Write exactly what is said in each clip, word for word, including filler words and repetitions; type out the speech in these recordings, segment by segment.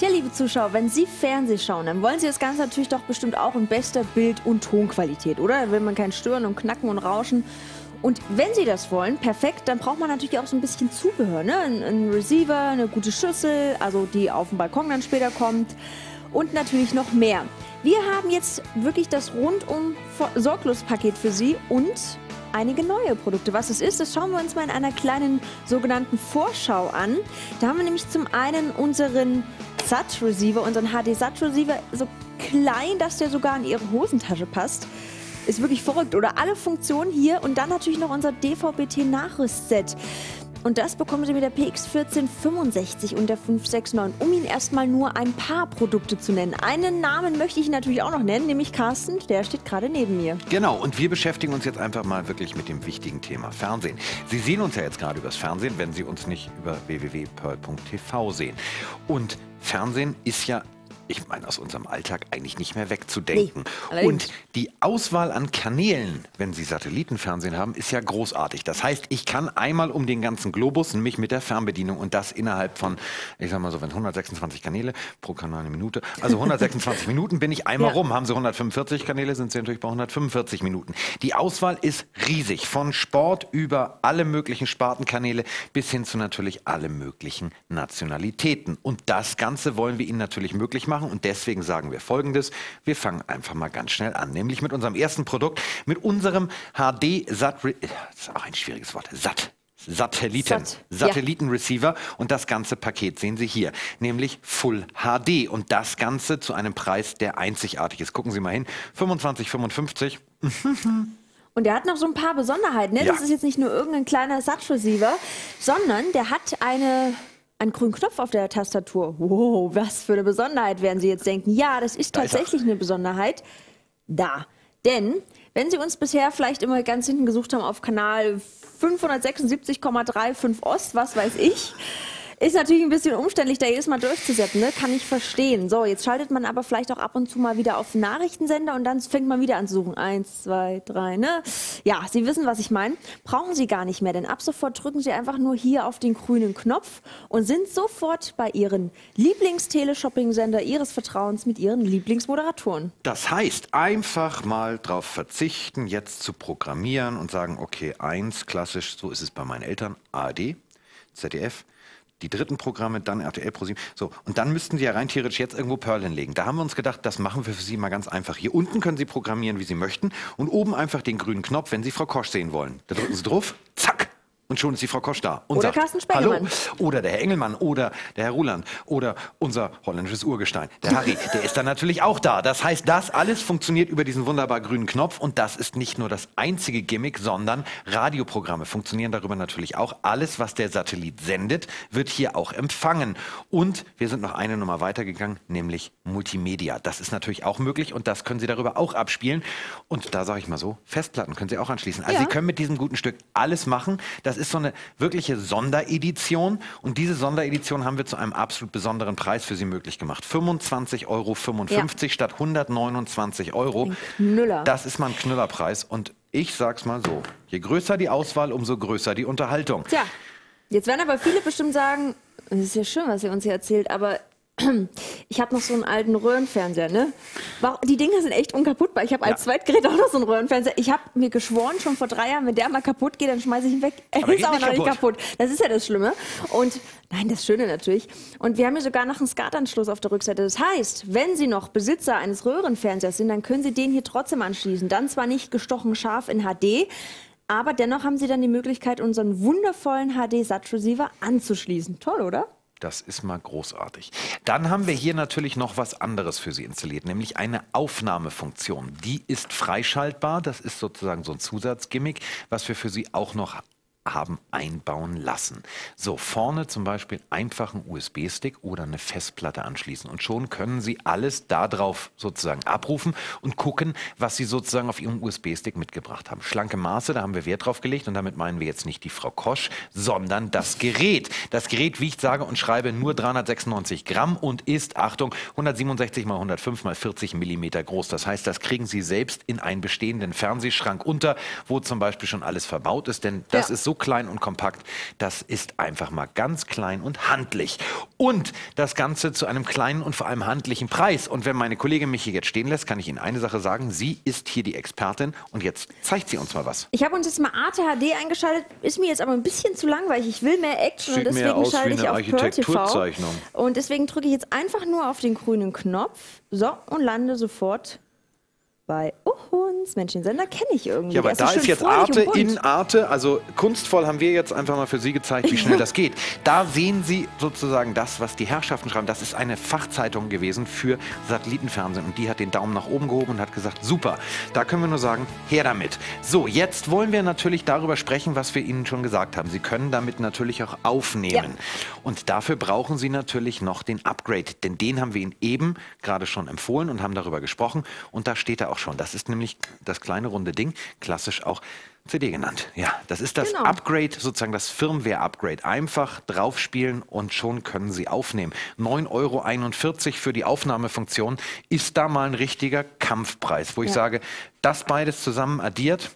Tja, liebe Zuschauer, wenn Sie Fernseh schauen, dann wollen Sie das Ganze natürlich doch bestimmt auch in bester Bild- und Tonqualität, oder? Da will man kein Stören und Knacken und Rauschen. Und wenn Sie das wollen, perfekt, dann braucht man natürlich auch so ein bisschen Zubehör, ne? Ein, ein Receiver, eine gute Schüssel, also die auf dem Balkon dann später kommt und natürlich noch mehr. Wir haben jetzt wirklich das Rundum-Sorglos-Paket für Sie und einige neue Produkte. Was es ist, das schauen wir uns mal in einer kleinen sogenannten Vorschau an. Da haben wir nämlich zum einen unseren S A T-Receiver, unseren H D S A T-Receiver, so klein, dass der sogar in Ihre Hosentasche passt. Ist wirklich verrückt, oder? Alle Funktionen hier und dann natürlich noch unser D V B T-Nachrüstset. Und das bekommen Sie mit der P X vierzehn fünfundsechzig und der fünf sechs neun, um Ihnen erstmal nur ein paar Produkte zu nennen. Einen Namen möchte ich natürlich auch noch nennen, nämlich Carsten, der steht gerade neben mir. Genau, und wir beschäftigen uns jetzt einfach mal wirklich mit dem wichtigen Thema Fernsehen. Sie sehen uns ja jetzt gerade übers Fernsehen, wenn Sie uns nicht über w w w punkt pearl punkt t v sehen. Und Fernsehen ist ja, ich meine, aus unserem Alltag eigentlich nicht mehr wegzudenken. Nee, und die Auswahl an Kanälen, wenn Sie Satellitenfernsehen haben, ist ja großartig. Das heißt, ich kann einmal um den ganzen Globus, nämlich mit der Fernbedienung, und das innerhalb von, ich sag mal so, wenn hundertsechsundzwanzig Kanäle pro Kanal eine Minute, also hundertsechsundzwanzig Minuten bin ich einmal ja. rum. Haben Sie hundertfünfundvierzig Kanäle, sind Sie natürlich bei hundertfünfundvierzig Minuten. Die Auswahl ist riesig. Von Sport über alle möglichen Spartenkanäle bis hin zu natürlich alle möglichen Nationalitäten. Und das Ganze wollen wir Ihnen natürlich möglich machen. Und deswegen sagen wir Folgendes, wir fangen einfach mal ganz schnell an, nämlich mit unserem ersten Produkt, mit unserem H D-Sat, das ist auch ein schwieriges Wort, Sat. Satelliten, Sat. Satellitenreceiver, ja. Und das ganze Paket sehen Sie hier, nämlich Full H D und das Ganze zu einem Preis, der einzigartig ist. Gucken Sie mal hin, fünfundzwanzig fünfundfünfzig. Und der hat noch so ein paar Besonderheiten, ne? Ja. Das ist jetzt nicht nur irgendein kleiner Sat-Receiver, sondern der hat eine... einen grünen Knopf auf der Tastatur. Wow, was für eine Besonderheit, werden Sie jetzt denken. Ja, das ist tatsächlich eine Besonderheit. Da. Denn, wenn Sie uns bisher vielleicht immer ganz hinten gesucht haben auf Kanal fünfhundertsechsundsiebzig Komma fünfunddreißig Ost, was weiß ich, ist natürlich ein bisschen umständlich, da jedes Mal durchzusetzen, ne? Kann ich verstehen. So, jetzt schaltet man aber vielleicht auch ab und zu mal wieder auf Nachrichtensender und dann fängt man wieder an zu suchen. Eins, zwei, drei, ne? Ja, Sie wissen, was ich meine. Brauchen Sie gar nicht mehr, denn ab sofort drücken Sie einfach nur hier auf den grünen Knopf und sind sofort bei Ihren Lieblings-Teleshopping-Sender Ihres Vertrauens mit Ihren Lieblingsmoderatoren. Das heißt, einfach mal drauf verzichten, jetzt zu programmieren und sagen, okay, eins, klassisch, so ist es bei meinen Eltern, A D, Z D F, die dritten Programme, dann R T L, ProSieben. So, und dann müssten Sie ja rein theoretisch jetzt irgendwo Pearl hinlegen. Da haben wir uns gedacht, das machen wir für Sie mal ganz einfach. Hier unten können Sie programmieren, wie Sie möchten. Und oben einfach den grünen Knopf, wenn Sie Frau Kosch sehen wollen. Da drücken Sie drauf, zack. Und schon ist die Frau Kosch da. Und oder sagt, Carsten Spengemann. Hallo. Oder der Herr Engelmann. Oder der Herr Ruland. Oder unser holländisches Urgestein, der Harry. Der ist dann natürlich auch da. Das heißt, das alles funktioniert über diesen wunderbar grünen Knopf. Und das ist nicht nur das einzige Gimmick, sondern Radioprogramme funktionieren darüber natürlich auch. Alles, was der Satellit sendet, wird hier auch empfangen. Und wir sind noch eine Nummer weitergegangen, nämlich Multimedia. Das ist natürlich auch möglich. Und das können Sie darüber auch abspielen. Und da sage ich mal so, Festplatten können Sie auch anschließen. Also ja. Sie können mit diesem guten Stück alles machen. Das ist so eine wirkliche Sonderedition und diese Sonderedition haben wir zu einem absolut besonderen Preis für Sie möglich gemacht. fünfundzwanzig Euro fünfundfünfzig ja. statt hundertneunundzwanzig Euro. Knüller. Das ist mal ein Knüllerpreis und ich sag's mal so, je größer die Auswahl, umso größer die Unterhaltung. Tja, jetzt werden aber viele bestimmt sagen, es ist ja schön, was ihr uns hier erzählt, aber ich habe noch so einen alten Röhrenfernseher, ne? Die Dinger sind echt unkaputtbar. Ich habe als ja. Zweitgerät auch noch so einen Röhrenfernseher. Ich habe mir geschworen, schon vor drei Jahren, wenn der mal kaputt geht, dann schmeiße ich ihn weg. Er ist aber noch kaputt. nicht kaputt. Das ist ja das Schlimme. Und nein, das Schöne natürlich. Und wir haben hier sogar noch einen SCART-Anschluss auf der Rückseite. Das heißt, wenn Sie noch Besitzer eines Röhrenfernsehers sind, dann können Sie den hier trotzdem anschließen. Dann zwar nicht gestochen scharf in H D, aber dennoch haben Sie dann die Möglichkeit, unseren wundervollen H D-Sat-Receiver anzuschließen. Toll, oder? Das ist mal großartig. Dann haben wir hier natürlich noch was anderes für Sie installiert, nämlich eine Aufnahmefunktion. Die ist freischaltbar. Das ist sozusagen so ein Zusatzgimmick, was wir für Sie auch noch haben einbauen lassen. So, vorne zum Beispiel einfach einen U S B-Stick oder eine Festplatte anschließen. Und schon können Sie alles darauf sozusagen abrufen und gucken, was Sie sozusagen auf Ihrem U S B-Stick mitgebracht haben. Schlanke Maße, da haben wir Wert drauf gelegt. Und damit meinen wir jetzt nicht die Frau Kosch, sondern das Gerät. Das Gerät wiegt, sage und schreibe, nur dreihundertsechsundneunzig Gramm und ist, Achtung, hundertsiebenundsechzig mal hundertfünf mal vierzig Millimeter groß. Das heißt, das kriegen Sie selbst in einen bestehenden Fernsehschrank unter, wo zum Beispiel schon alles verbaut ist. Denn das ja. ist so so klein und kompakt. Das ist einfach mal ganz klein und handlich. Und das Ganze zu einem kleinen und vor allem handlichen Preis. Und wenn meine Kollegin mich hier jetzt stehen lässt, kann ich Ihnen eine Sache sagen. Sie ist hier die Expertin und jetzt zeigt sie uns mal was. Ich habe uns jetzt mal A T H D eingeschaltet. Ist mir jetzt aber ein bisschen zu langweilig. Ich will mehr Action. Sieht und deswegen schalte ich auf PEARL T V. Und deswegen drücke ich jetzt einfach nur auf den grünen Knopf. So, und lande sofort bei uns. Mensch, den Sender kenne ich irgendwie. Ja, aber da ist jetzt Arte in Arte. Also kunstvoll haben wir jetzt einfach mal für Sie gezeigt, wie schnell das geht. Da sehen Sie sozusagen das, was die Herrschaften schreiben. Das ist eine Fachzeitung gewesen für Satellitenfernsehen. Und die hat den Daumen nach oben gehoben und hat gesagt, super, da können wir nur sagen, her damit. So, jetzt wollen wir natürlich darüber sprechen, was wir Ihnen schon gesagt haben. Sie können damit natürlich auch aufnehmen. Ja. Und dafür brauchen Sie natürlich noch den Upgrade. Denn den haben wir Ihnen eben gerade schon empfohlen und haben darüber gesprochen. Und da steht er auch schon. Das ist nämlich das kleine runde Ding, klassisch auch C D genannt. Ja, das ist das genau. Upgrade, sozusagen das Firmware-Upgrade. Einfach draufspielen und schon können Sie aufnehmen. neun Euro einundvierzig für die Aufnahmefunktion ist da mal ein richtiger Kampfpreis, wo ich ja. sage, das beides zusammen addiert,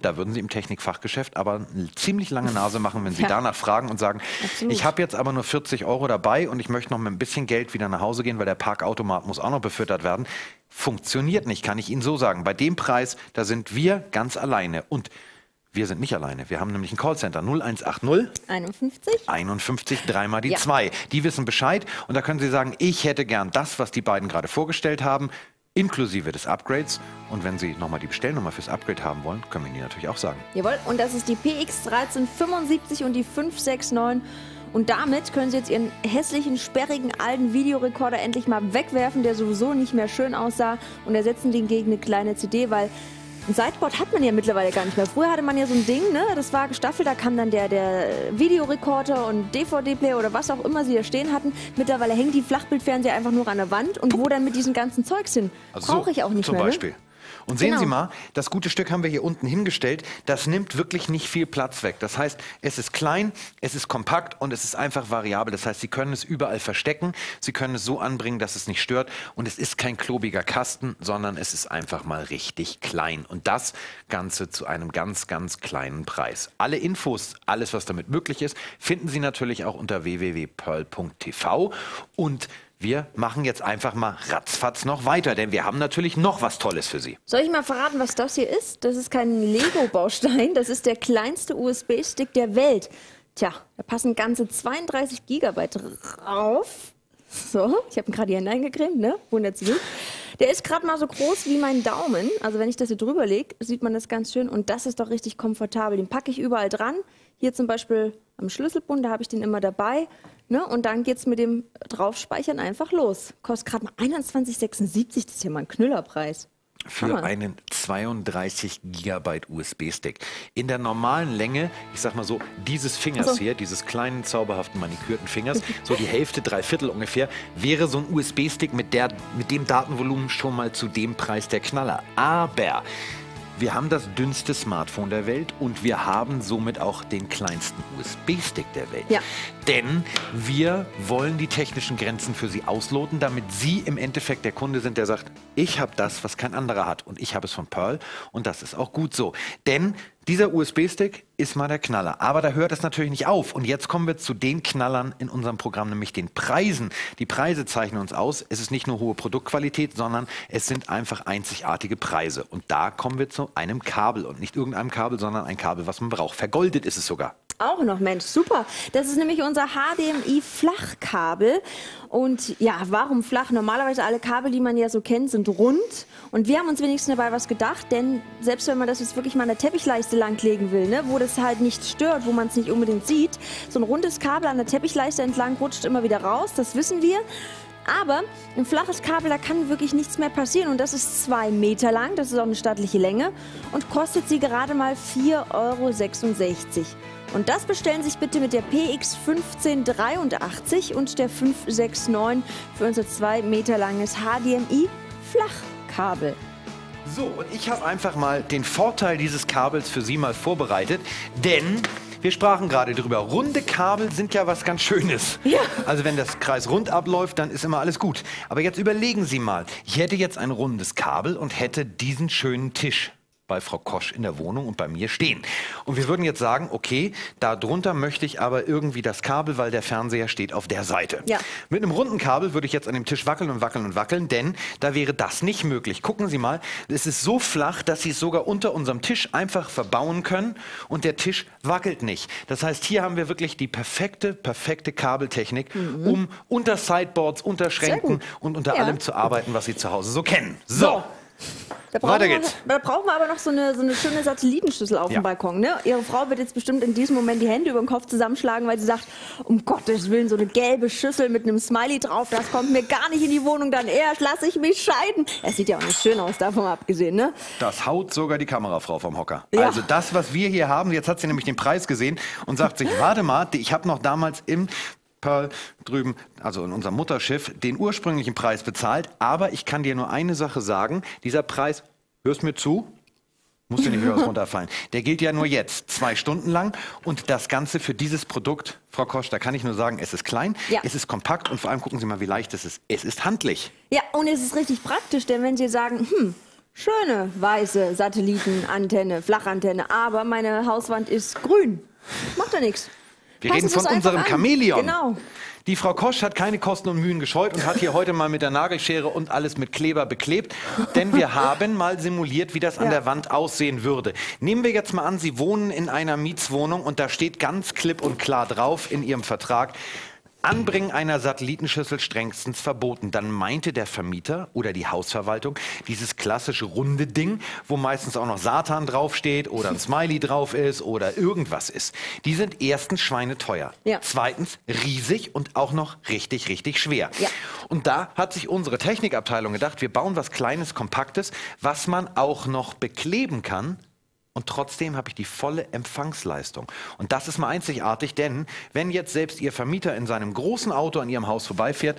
da würden Sie im Technikfachgeschäft aber eine ziemlich lange Nase machen, wenn Sie ja. danach fragen und sagen, absolut. Ich habe jetzt aber nur vierzig Euro dabei und ich möchte noch mit ein bisschen Geld wieder nach Hause gehen, weil der Parkautomat muss auch noch befüttert werden. Funktioniert nicht, kann ich Ihnen so sagen. Bei dem Preis, da sind wir ganz alleine. Und wir sind nicht alleine. Wir haben nämlich ein Callcenter null eins acht null einundfünfzig einundfünfzig dreimal die ja. zwei. Die wissen Bescheid und da können Sie sagen, ich hätte gern das, was die beiden gerade vorgestellt haben, inklusive des Upgrades. Und wenn Sie nochmal die Bestellnummer fürs Upgrade haben wollen, können wir Ihnen die natürlich auch sagen. Jawohl, und das ist die P X eins drei sieben fünf und die fünf sechs neun. Und damit können Sie jetzt Ihren hässlichen, sperrigen, alten Videorekorder endlich mal wegwerfen, der sowieso nicht mehr schön aussah, und ersetzen den gegen eine kleine C D, weil ein Sideboard hat man ja mittlerweile gar nicht mehr. Früher hatte man ja so ein Ding, ne? Das war gestaffelt, da kam dann der, der Videorekorder und D V D-Player oder was auch immer Sie da stehen hatten. Mittlerweile hängen die Flachbildfernseher einfach nur an der Wand und Puh. Wo dann mit diesem ganzen Zeugs hin? Also brauche ich auch nicht zum mehr. Zum Beispiel. Ne? Und sehen genau. Sie mal, das gute Stück haben wir hier unten hingestellt. Das nimmt wirklich nicht viel Platz weg. Das heißt, es ist klein, es ist kompakt und es ist einfach variabel. Das heißt, Sie können es überall verstecken. Sie können es so anbringen, dass es nicht stört. Und es ist kein klobiger Kasten, sondern es ist einfach mal richtig klein. Und das Ganze zu einem ganz, ganz kleinen Preis. Alle Infos, alles, was damit möglich ist, finden Sie natürlich auch unter w w w punkt pearl punkt t v. Und wir machen jetzt einfach mal ratzfatz noch weiter, denn wir haben natürlich noch was Tolles für Sie. Soll ich mal verraten, was das hier ist? Das ist kein Lego-Baustein, das ist der kleinste U S B-Stick der Welt. Tja, da passen ganze zweiunddreißig Gigabyte drauf. So, ich habe ihn gerade hier hineingecremt, ne? Wundert Sie nicht. Der ist gerade mal so groß wie mein Daumen. Also wenn ich das hier drüber lege, sieht man das ganz schön. Und das ist doch richtig komfortabel. Den packe ich überall dran. Hier zum Beispiel am Schlüsselbund, da habe ich den immer dabei. Ne? Und dann geht es mit dem Draufspeichern einfach los. Kostet gerade mal einundzwanzig Euro sechsundsiebzig. Das ist ja mal ein Knüllerpreis. Für einen zweiunddreißig Gigabyte U S B-Stick. In der normalen Länge, ich sag mal so, dieses Fingers also. hier, dieses kleinen, zauberhaften, manikürten Fingers, so die Hälfte, drei Viertel ungefähr, wäre so ein U S B-Stick mit, der, mit dem Datenvolumen schon mal zu dem Preis der Knaller. Aber wir haben das dünnste Smartphone der Welt und wir haben somit auch den kleinsten U S B-Stick der Welt. Ja. Denn wir wollen die technischen Grenzen für Sie ausloten, damit Sie im Endeffekt der Kunde sind, der sagt, ich habe das, was kein anderer hat und ich habe es von Pearl und das ist auch gut so. Denn dieser U S B-Stick ist mal der Knaller. Aber da hört es natürlich nicht auf. Und jetzt kommen wir zu den Knallern in unserem Programm, nämlich den Preisen. Die Preise zeichnen uns aus. Es ist nicht nur hohe Produktqualität, sondern es sind einfach einzigartige Preise. Und da kommen wir zu einem Kabel. Und nicht irgendeinem Kabel, sondern ein Kabel, was man braucht. Vergoldet ist es sogar. Auch noch, Mensch, super. Das ist nämlich unser H D M I-Flachkabel. Und ja, warum flach? Normalerweise alle Kabel, die man ja so kennt, sind rund. Und wir haben uns wenigstens dabei was gedacht, denn selbst wenn man das jetzt wirklich mal an der Teppichleiste langlegen will, ne, wo das halt nicht stört, wo man es nicht unbedingt sieht, so ein rundes Kabel an der Teppichleiste entlang rutscht immer wieder raus, das wissen wir. Aber ein flaches Kabel, da kann wirklich nichts mehr passieren. Und das ist zwei Meter lang, das ist auch eine stattliche Länge. Und kostet sie gerade mal vier Euro sechsundsechzig. Und das bestellen Sie sich bitte mit der P X eins fünf acht drei und der fünf sechs neun für unser zwei Meter langes H D M I-Flachkabel. So, und ich habe einfach mal den Vorteil dieses Kabels für Sie mal vorbereitet, denn wir sprachen gerade drüber. Runde Kabel sind ja was ganz Schönes. Ja. Also wenn das Kreis rund abläuft, dann ist immer alles gut. Aber jetzt überlegen Sie mal, ich hätte jetzt ein rundes Kabel und hätte diesen schönen Tisch bei Frau Kosch in der Wohnung und bei mir stehen. Und wir würden jetzt sagen, okay, darunter möchte ich aber irgendwie das Kabel, weil der Fernseher steht auf der Seite. Ja. Mit einem runden Kabel würde ich jetzt an dem Tisch wackeln und wackeln und wackeln, denn da wäre das nicht möglich. Gucken Sie mal, es ist so flach, dass Sie es sogar unter unserem Tisch einfach verbauen können und der Tisch wackelt nicht. Das heißt, hier haben wir wirklich die perfekte, perfekte Kabeltechnik, mhm. um unter Sideboards, unter Schränken und unter ja. allem zu arbeiten, was Sie zu Hause so kennen. So. so. Da brauchen, Weiter geht's. Wir, da brauchen wir aber noch so eine, so eine schöne Satellitenschüssel auf ja. dem Balkon. Ne? Ihre Frau wird jetzt bestimmt in diesem Moment die Hände über den Kopf zusammenschlagen, weil sie sagt, um Gottes Willen, so eine gelbe Schüssel mit einem Smiley drauf, das kommt mir gar nicht in die Wohnung, dann erst lasse ich mich scheiden. Es sieht ja auch nicht schön aus, davon abgesehen. Ne? Das haut sogar die Kamerafrau vom Hocker. Ja. Also das, was wir hier haben, jetzt hat sie nämlich den Preis gesehen und sagt sich, warte mal, ich habe noch damals im Pearl drüben, also in unserem Mutterschiff, den ursprünglichen Preis bezahlt. Aber ich kann dir nur eine Sache sagen. Dieser Preis, hörst mir zu, muss dir nicht höher runterfallen. Der gilt ja nur jetzt, zwei Stunden lang. Und das Ganze für dieses Produkt, Frau Kosch, da kann ich nur sagen, es ist klein, ja. es ist kompakt und vor allem gucken Sie mal, wie leicht es ist. Es ist handlich. Ja, und es ist richtig praktisch, denn wenn Sie sagen, hm, schöne weiße Satellitenantenne, Flachantenne, aber meine Hauswand ist grün, macht ja nichts. Wir Passen reden von unserem Chamäleon. Genau. Die Frau Kosch hat keine Kosten und Mühen gescheut und hat hier heute mal mit der Nagelschere und alles mit Kleber beklebt. Denn wir haben mal simuliert, wie das ja. an der Wand aussehen würde. Nehmen wir jetzt mal an, Sie wohnen in einer Mietswohnung und da steht ganz klipp und klar drauf in Ihrem Vertrag, Anbringen einer Satellitenschüssel strengstens verboten. Dann meinte der Vermieter oder die Hausverwaltung dieses klassische runde Ding, wo meistens auch noch Satan draufsteht oder ein Smiley drauf ist oder irgendwas ist. Die sind erstens schweineteuer, ja. zweitens riesig und auch noch richtig, richtig schwer. Ja. Und da hat sich unsere Technikabteilung gedacht, wir bauen was Kleines, Kompaktes, was man auch noch bekleben kann. Und trotzdem habe ich die volle Empfangsleistung. Und das ist mal einzigartig, denn wenn jetzt selbst Ihr Vermieter in seinem großen Auto an Ihrem Haus vorbeifährt,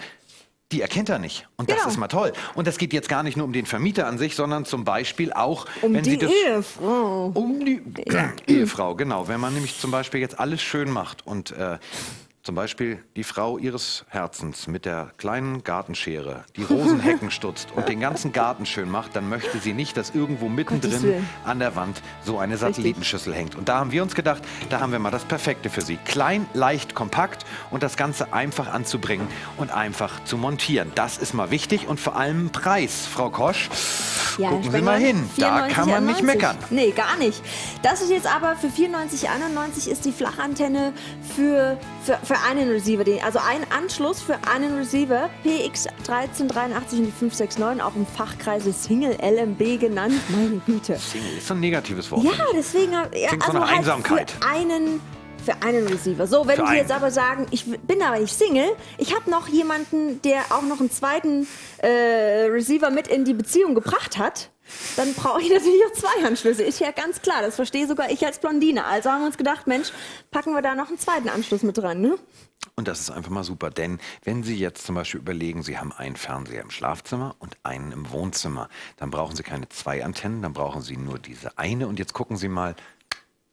die erkennt er nicht. Und das genau. ist mal toll. Und das geht jetzt gar nicht nur um den Vermieter an sich, sondern zum Beispiel auch... Um wenn die Sie das, Ehefrau. Um die ja. Ehefrau, genau. Wenn man nämlich zum Beispiel jetzt alles schön macht und... Äh, Zum Beispiel die Frau ihres Herzens mit der kleinen Gartenschere, die Rosenhecken stutzt und den ganzen Garten schön macht, dann möchte sie nicht, dass irgendwo mittendrin an der Wand so eine Satellitenschüssel hängt. Und da haben wir uns gedacht, da haben wir mal das Perfekte für Sie. Klein, leicht, kompakt und das Ganze einfach anzubringen und einfach zu montieren. Das ist mal wichtig und vor allem Preis, Frau Kosch. Ja, gucken Sie mal hin, da kann man nicht meckern. Nee, gar nicht. Das ist jetzt aber für vierundneunzig einundneunzig ist die Flachantenne für, für, für einen Receiver. Also ein Anschluss für einen Receiver, P X eins drei acht drei und die fünf sechs neun, auch im Fachkreise Single L M B genannt. Meine Güte. Single ist ein negatives Wort. Ja, deswegen... Ja, klingt also von halt Einsamkeit. Für einen... Für einen Receiver. So, wenn Sie jetzt aber sagen, ich bin aber nicht Single, ich habe noch jemanden, der auch noch einen zweiten äh, Receiver mit in die Beziehung gebracht hat, dann brauche ich natürlich auch zwei Anschlüsse. Ist ja ganz klar, das verstehe sogar ich als Blondine. Also haben wir uns gedacht, Mensch, packen wir da noch einen zweiten Anschluss mit dran, ne? Und das ist einfach mal super, denn wenn Sie jetzt zum Beispiel überlegen, Sie haben einen Fernseher im Schlafzimmer und einen im Wohnzimmer, dann brauchen Sie keine zwei Antennen, dann brauchen Sie nur diese eine. Und jetzt gucken Sie mal,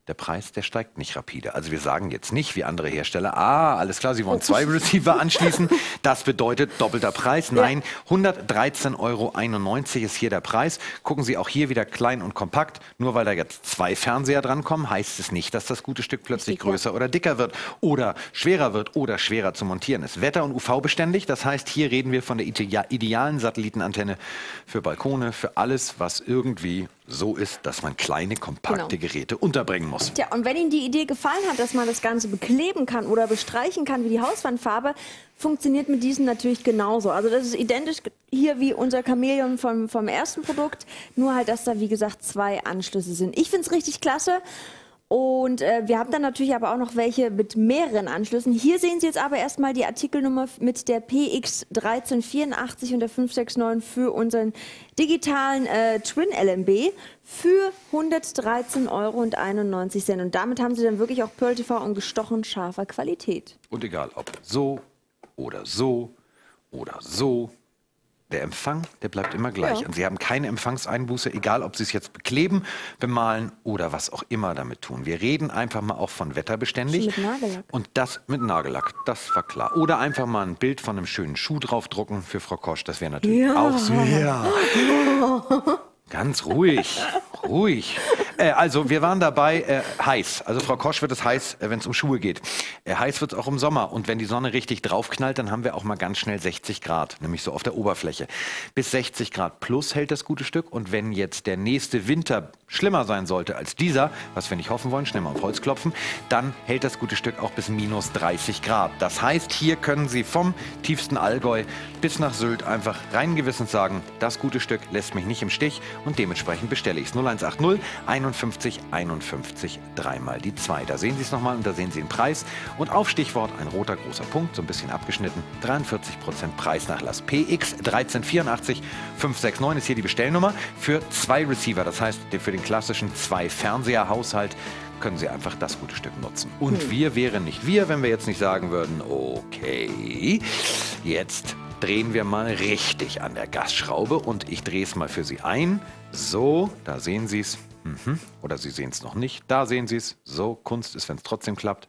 der Preis, der steigt nicht rapide. Also wir sagen jetzt nicht, wie andere Hersteller, ah, alles klar, Sie wollen zwei Receiver anschließen, das bedeutet doppelter Preis. Nein, hundertdreizehn Euro einundneunzig ist hier der Preis. Gucken Sie auch hier wieder klein und kompakt. Nur weil da jetzt zwei Fernseher drankommen, heißt es nicht, dass das gute Stück plötzlich größer oder dicker wird oder schwerer wird oder schwerer zu montieren ist. Wetter- und U V-beständig, das heißt, hier reden wir von der idealen Satellitenantenne für Balkone, für alles, was irgendwie... so ist, dass man kleine, kompakte genau. Geräte unterbringen muss. Tja, und wenn Ihnen die Idee gefallen hat, dass man das Ganze bekleben kann oder bestreichen kann wie die Hauswandfarbe, funktioniert mit diesen natürlich genauso. Also das ist identisch hier wie unser Chamäleon vom, vom ersten Produkt, nur halt, dass da wie gesagt zwei Anschlüsse sind. Ich finde es richtig klasse. Und äh, wir haben dann natürlich aber auch noch welche mit mehreren Anschlüssen. Hier sehen Sie jetzt aber erstmal die Artikelnummer mit der P X eins drei acht vier und der fünf sechs neun für unseren digitalen äh, Twin L M B für hundertdreizehn Euro einundneunzig. Und damit haben Sie dann wirklich auch Pearl T V in gestochen scharfer Qualität. Und egal ob so oder so oder so. Der Empfang, der bleibt immer gleich. Ja. Und Sie haben keine Empfangseinbuße, egal ob Sie es jetzt bekleben, bemalen oder was auch immer damit tun. Wir reden einfach mal auch von wetterbeständig. Mit Nagellack. Und das mit Nagellack, das war klar. Oder einfach mal ein Bild von einem schönen Schuh draufdrucken für Frau Kosch. Das wäre natürlich ja. auch so. Ja. Ganz ruhig, ruhig. Äh, also wir waren dabei, äh, heiß. Also Frau Kosch wird es heiß, äh, wenn es um Schuhe geht. Äh, heiß wird es auch im Sommer. Und wenn die Sonne richtig draufknallt, dann haben wir auch mal ganz schnell sechzig Grad. Nämlich so auf der Oberfläche. Bis sechzig Grad plus hält das gute Stück. Und wenn jetzt der nächste Winter schlimmer sein sollte als dieser, was wir nicht hoffen wollen, schnell mal auf Holz klopfen, dann hält das gute Stück auch bis minus dreißig Grad. Das heißt, hier können Sie vom tiefsten Allgäu bis nach Sylt einfach rein gewissens sagen, das gute Stück lässt mich nicht im Stich. Und dementsprechend bestelle ich es. null eins acht null einundfünfzig einundfünfzig dreimal die zwei. Da sehen Sie es nochmal und da sehen Sie den Preis. Und auf Stichwort ein roter großer Punkt, so ein bisschen abgeschnitten, dreiundvierzig Prozent Preisnachlass. P X eins drei acht vier fünf sechs neun ist hier die Bestellnummer für zwei Receiver. Das heißt, für den klassischen Zwei-Fernseher-Haushalt können Sie einfach das gute Stück nutzen. Und hm. wir wären nicht wir, wenn wir jetzt nicht sagen würden, okay, jetzt drehen wir mal richtig an der Gasschraube und ich drehe es mal für Sie ein. So, da sehen Sie es. Mhm. Oder Sie sehen es noch nicht. Da sehen Sie es. So, Kunst ist, wenn es trotzdem klappt.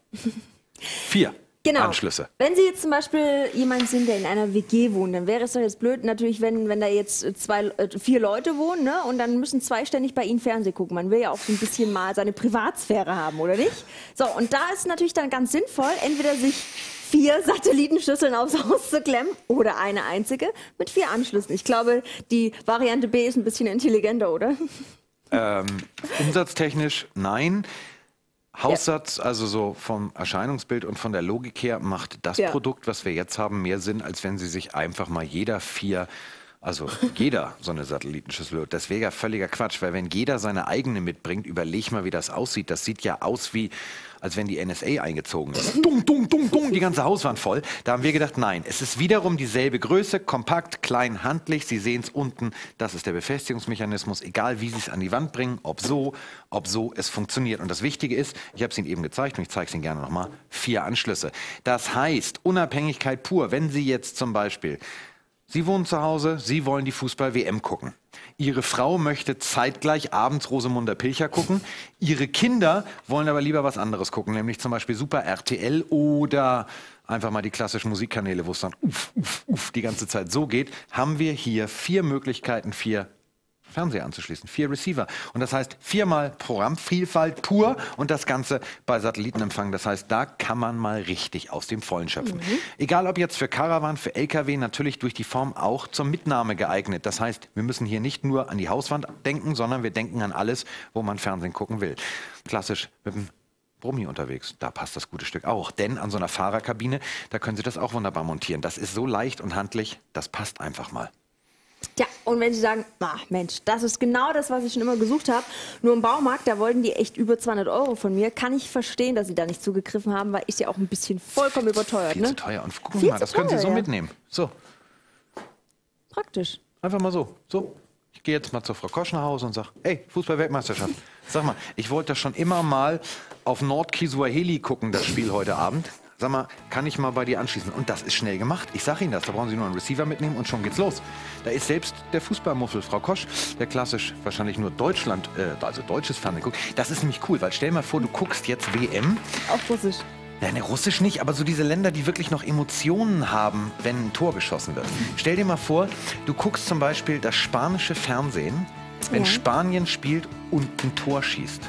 Vier. Genau. Anschlüsse. Wenn Sie jetzt zum Beispiel jemand sind, der in einer W G wohnt, dann wäre es doch jetzt blöd, natürlich, wenn, wenn da jetzt zwei, äh, vier Leute wohnen, ne? Und dann müssen zwei ständig bei Ihnen Fernsehen gucken. Man will ja auch so ein bisschen mal seine Privatsphäre haben, oder nicht? So, und da ist natürlich dann ganz sinnvoll, entweder sich vier Satellitenschüsseln aufs Haus zu klemmen oder eine einzige mit vier Anschlüssen. Ich glaube, die Variante B ist ein bisschen intelligenter, oder? Ähm, umsatztechnisch nein. Haussatz, ja. Also so vom Erscheinungsbild und von der Logik her, macht das ja. Produkt, was wir jetzt haben, mehr Sinn, als wenn Sie sich einfach mal jeder vier, also jeder so eine Satellitenschüssel holt. Das wäre ja völliger Quatsch, weil wenn jeder seine eigene mitbringt, überleg mal, wie das aussieht. Das sieht ja aus wie, als wenn die N S A eingezogen ist. Dung, dung, dung, dung, die ganze Hauswand voll. Da haben wir gedacht, nein, es ist wiederum dieselbe Größe, kompakt, klein, handlich. Sie sehen es unten, das ist der Befestigungsmechanismus. Egal, wie Sie es an die Wand bringen, ob so, ob so, es funktioniert. Und das Wichtige ist, ich habe es Ihnen eben gezeigt und ich zeige es Ihnen gerne nochmal, vier Anschlüsse. Das heißt, Unabhängigkeit pur, wenn Sie jetzt zum Beispiel... Sie wohnen zu Hause, Sie wollen die Fußball-W M gucken. Ihre Frau möchte zeitgleich abends Rosamunde Pilcher gucken. Ihre Kinder wollen aber lieber was anderes gucken, nämlich zum Beispiel Super R T L oder einfach mal die klassischen Musikkanäle, wo es dann uff, uff, uff die ganze Zeit so geht. Haben wir hier vier Möglichkeiten, vier Fernseher anzuschließen, vier Receiver. Und das heißt viermal Programmvielfalt pur und das Ganze bei Satellitenempfang. Das heißt, da kann man mal richtig aus dem Vollen schöpfen. Mhm. Egal ob jetzt für Caravan, für L K W, natürlich durch die Form auch zur Mitnahme geeignet. Das heißt, wir müssen hier nicht nur an die Hauswand denken, sondern wir denken an alles, wo man Fernsehen gucken will. Klassisch mit dem Brummi unterwegs, da passt das gute Stück auch. Denn an so einer Fahrerkabine, da können Sie das auch wunderbar montieren. Das ist so leicht und handlich, das passt einfach mal. Ja, und wenn Sie sagen, ach Mensch, das ist genau das, was ich schon immer gesucht habe, nur im Baumarkt, da wollten die echt über zweihundert Euro von mir, kann ich verstehen, dass Sie da nicht zugegriffen haben, weil ist ja auch ein bisschen vollkommen überteuert. Viel ne? zu teuer. Und guck Viel mal, das teuer, können Sie so ja. mitnehmen. So. Praktisch. Einfach mal so. So. Ich gehe jetzt mal zur Frau Kosch nach Hause und sage, hey, Fußball-Weltmeisterschaft. Sag mal, ich wollte schon immer mal auf Nord-Kisuaheli gucken, das Spiel heute Abend. Sag mal, kann ich mal bei dir anschließen? Und das ist schnell gemacht. Ich sage Ihnen das. Da brauchen Sie nur einen Receiver mitnehmen und schon geht's los. Da ist selbst der Fußballmuffel, Frau Kosch, der klassisch wahrscheinlich nur Deutschland, äh, also deutsches Fernsehen guckt. Das ist nämlich cool, weil stell mal vor, du guckst jetzt W M. Auf Russisch. Ja, ne, Russisch nicht, aber so diese Länder, die wirklich noch Emotionen haben, wenn ein Tor geschossen wird. Stell dir mal vor, du guckst zum Beispiel das spanische Fernsehen, wenn ja. Spanien spielt und ein Tor schießt.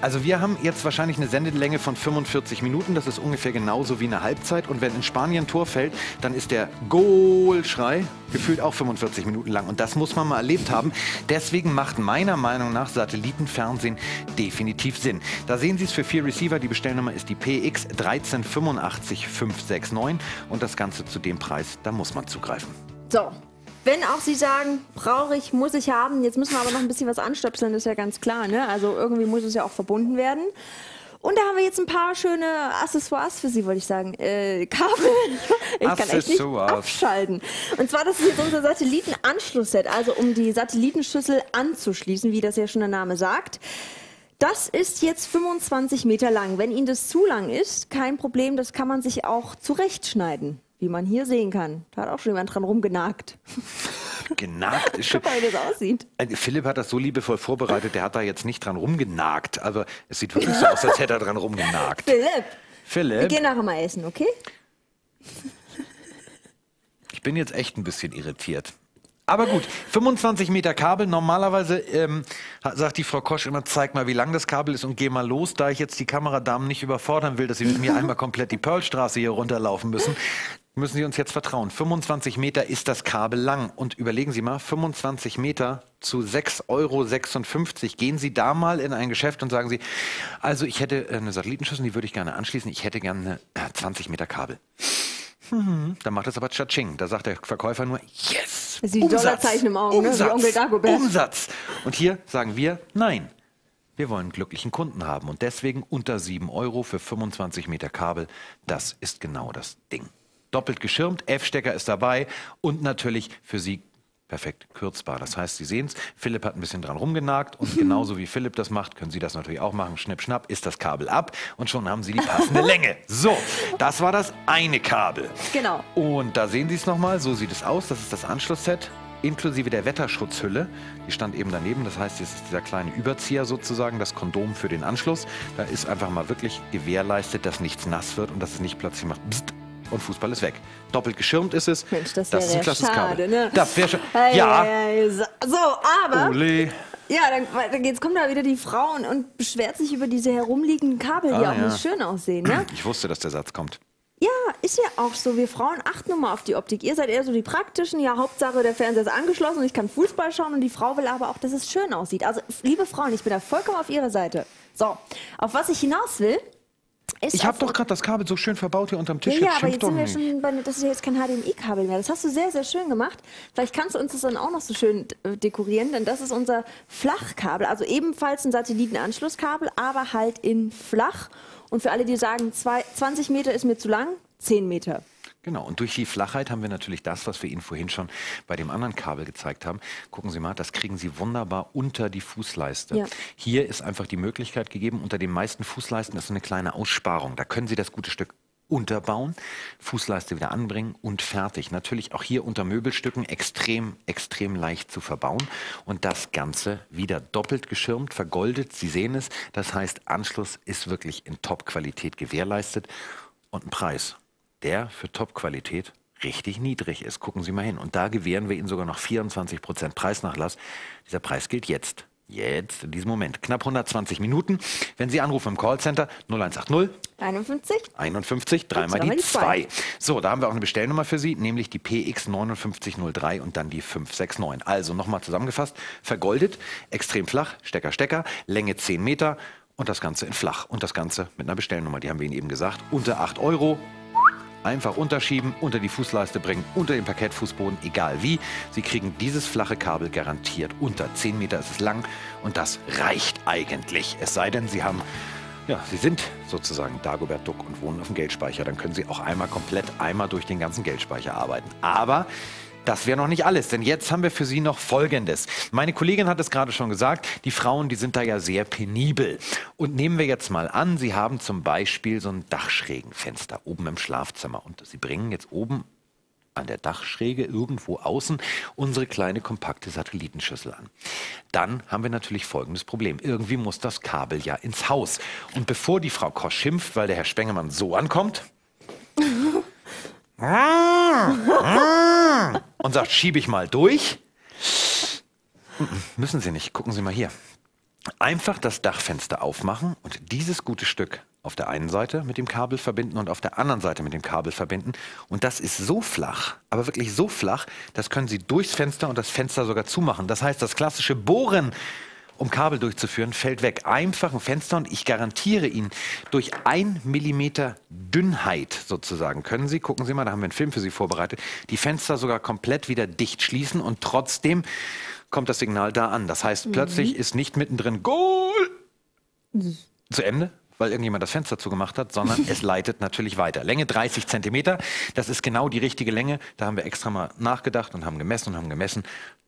Also wir haben jetzt wahrscheinlich eine Sendelänge von fünfundvierzig Minuten. Das ist ungefähr genauso wie eine Halbzeit. Und wenn in Spanien ein Tor fällt, dann ist der Goal-Schrei gefühlt auch fünfundvierzig Minuten lang. Und das muss man mal erlebt haben. Deswegen macht meiner Meinung nach Satellitenfernsehen definitiv Sinn. Da sehen Sie es für vier Receiver. Die Bestellnummer ist die P X eins drei acht fünf fünf sechs neun. Und das Ganze zu dem Preis, da muss man zugreifen. So. Wenn auch Sie sagen, brauche ich, muss ich haben, jetzt müssen wir aber noch ein bisschen was anstöpseln, ist ja ganz klar, ne? Also irgendwie muss es ja auch verbunden werden. Und da haben wir jetzt ein paar schöne Accessoires für Sie, wollte ich sagen. Äh, Kabel. Ich kann echt nicht abschalten. Und zwar, das ist jetzt unser Satellitenanschlussset, also um die Satellitenschüssel anzuschließen, wie das ja schon der Name sagt. Das ist jetzt fünfundzwanzig Meter lang. Wenn Ihnen das zu lang ist, kein Problem, das kann man sich auch zurechtschneiden. Wie man hier sehen kann. Da hat auch schon jemand dran rumgenagt. Genagt ist schon. Guck mal, wie das aussieht. Philipp hat das so liebevoll vorbereitet, der hat da jetzt nicht dran rumgenagt. Aber es sieht wirklich so aus, als hätte er dran rumgenagt. Philipp! Philipp! Wir gehen nachher mal essen, okay? Ich bin jetzt echt ein bisschen irritiert. Aber gut, fünfundzwanzig Meter Kabel. Normalerweise ähm, sagt die Frau Kosch immer, zeig mal, wie lang das Kabel ist und geh mal los. Da ich jetzt die Kameradamen nicht überfordern will, dass sie mit mir einmal komplett die Pearlstraße hier runterlaufen müssen, müssen Sie uns jetzt vertrauen. fünfundzwanzig Meter ist das Kabel lang. Und überlegen Sie mal, fünfundzwanzig Meter zu sechs Euro sechsundfünfzig. Gehen Sie da mal in ein Geschäft und sagen Sie, also ich hätte eine Satellitenschüssel, die würde ich gerne anschließen. Ich hätte gerne eine zwanzig Meter Kabel. Mhm. Dann macht das aber Tschatsching. Da sagt der Verkäufer nur, yes, das ist Umsatz, Dollarzeichen im Auge, Umsatz, ne? Wie Onkel Dagobert. Umsatz. Und hier sagen wir, nein, wir wollen glücklichen Kunden haben. Und deswegen unter sieben Euro für fünfundzwanzig Meter Kabel. Das ist genau das Ding. Doppelt geschirmt, F-Stecker ist dabei und natürlich für Sie perfekt kürzbar. Das heißt, Sie sehen es, Philipp hat ein bisschen dran rumgenagt und genauso wie Philipp das macht, können Sie das natürlich auch machen. Schnipp, schnapp, ist das Kabel ab und schon haben Sie die passende Länge. So, das war das eine Kabel. Genau. Und da sehen Sie es nochmal, so sieht es aus. Das ist das Anschlussset inklusive der Wetterschutzhülle. Die stand eben daneben, das heißt, jetzt ist dieser kleine Überzieher sozusagen, das Kondom für den Anschluss. Da ist einfach mal wirklich gewährleistet, dass nichts nass wird und dass es nicht plötzlich macht, pst, und Fußball ist weg. Doppelt geschirmt ist es. Mensch, das, das wäre ist ein ja schade, ne? Das wäre schon. Hey, ja. Hey, so, aber. Ole. Ja, dann jetzt kommen da wieder die Frauen und beschwert sich über diese herumliegenden Kabel, die ah, auch ja. nicht schön aussehen, ne? Ich wusste, dass der Satz kommt. Ja, ist ja auch so. Wir Frauen achten immer auf die Optik. Ihr seid eher so die Praktischen. Ja, Hauptsache, der Fernseher ist angeschlossen und ich kann Fußball schauen und die Frau will aber auch, dass es schön aussieht. Also, liebe Frauen, ich bin da vollkommen auf Ihrer Seite. So, auf was ich hinaus will. Ist ich habe doch gerade das Kabel so schön verbaut hier unterm Tisch. Ja, jetzt aber jetzt sind wir schon bei, das ist ja jetzt kein H D M I-Kabel mehr. Das hast du sehr, sehr schön gemacht. Vielleicht kannst du uns das dann auch noch so schön dekorieren, denn das ist unser Flachkabel. Also ebenfalls ein Satellitenanschlusskabel, aber halt in flach. Und für alle, die sagen, zwei, zwanzig Meter ist mir zu lang, zehn Meter. Genau, und durch die Flachheit haben wir natürlich das, was wir Ihnen vorhin schon bei dem anderen Kabel gezeigt haben. Gucken Sie mal, das kriegen Sie wunderbar unter die Fußleiste. Ja. Hier ist einfach die Möglichkeit gegeben, unter den meisten Fußleisten ist so eine kleine Aussparung. Da können Sie das gute Stück unterbauen, Fußleiste wieder anbringen und fertig. Natürlich auch hier unter Möbelstücken extrem, extrem leicht zu verbauen. Und das Ganze wieder doppelt geschirmt, vergoldet. Sie sehen es, das heißt, Anschluss ist wirklich in Top-Qualität gewährleistet und ein Preis, der für Top-Qualität richtig niedrig ist. Gucken Sie mal hin. Und da gewähren wir Ihnen sogar noch vierundzwanzig Prozent Preisnachlass. Dieser Preis gilt jetzt. Jetzt, in diesem Moment. Knapp hundertzwanzig Minuten. Wenn Sie anrufen im Callcenter null eins acht null einundfünfzig einundfünfzig, dreimal die zwei. So, da haben wir auch eine Bestellnummer für Sie, nämlich die P X neunundfünfzig null drei und dann die fünf sechs neun. Also nochmal zusammengefasst, vergoldet, extrem flach, Stecker, Stecker, Länge zehn Meter und das Ganze in flach. Und das Ganze mit einer Bestellnummer, die haben wir Ihnen eben gesagt, unter acht Euro. Einfach unterschieben, unter die Fußleiste bringen, unter den Parkettfußboden, egal wie. Sie kriegen dieses flache Kabel garantiert. Unter zehn Meter ist es lang und das reicht eigentlich. Es sei denn, Sie haben, ja, Sie sind sozusagen Dagobert Duck und wohnen auf dem Geldspeicher. Dann können Sie auch einmal komplett einmal durch den ganzen Geldspeicher arbeiten. Aber das wäre noch nicht alles, denn jetzt haben wir für Sie noch Folgendes. Meine Kollegin hat es gerade schon gesagt, die Frauen, die sind da ja sehr penibel. Und nehmen wir jetzt mal an, Sie haben zum Beispiel so ein Dachschrägenfenster oben im Schlafzimmer. Und Sie bringen jetzt oben an der Dachschräge irgendwo außen unsere kleine kompakte Satellitenschüssel an. Dann haben wir natürlich folgendes Problem. Irgendwie muss das Kabel ja ins Haus. Und bevor die Frau Kosch schimpft, weil der Herr Spengemann so ankommt... und sagt, schiebe ich mal durch. Müssen Sie nicht, gucken Sie mal hier. Einfach das Dachfenster aufmachen und dieses gute Stück auf der einen Seite mit dem Kabel verbinden und auf der anderen Seite mit dem Kabel verbinden. Und das ist so flach, aber wirklich so flach, das können Sie durchs Fenster und das Fenster sogar zumachen. Das heißt, das klassische Bohren, um Kabel durchzuführen, fällt weg. Einfach ein Fenster und ich garantiere Ihnen, durch ein Millimeter Dünnheit sozusagen können Sie, gucken Sie mal, da haben wir einen Film für Sie vorbereitet, die Fenster sogar komplett wieder dicht schließen und trotzdem kommt das Signal da an. Das heißt, mhm. plötzlich ist nicht mittendrin Goal mhm. zu Ende, weil irgendjemand das Fenster zugemacht hat, sondern es leitet natürlich weiter. Länge dreißig Zentimeter, das ist genau die richtige Länge. Da haben wir extra mal nachgedacht und haben gemessen und haben gemessen.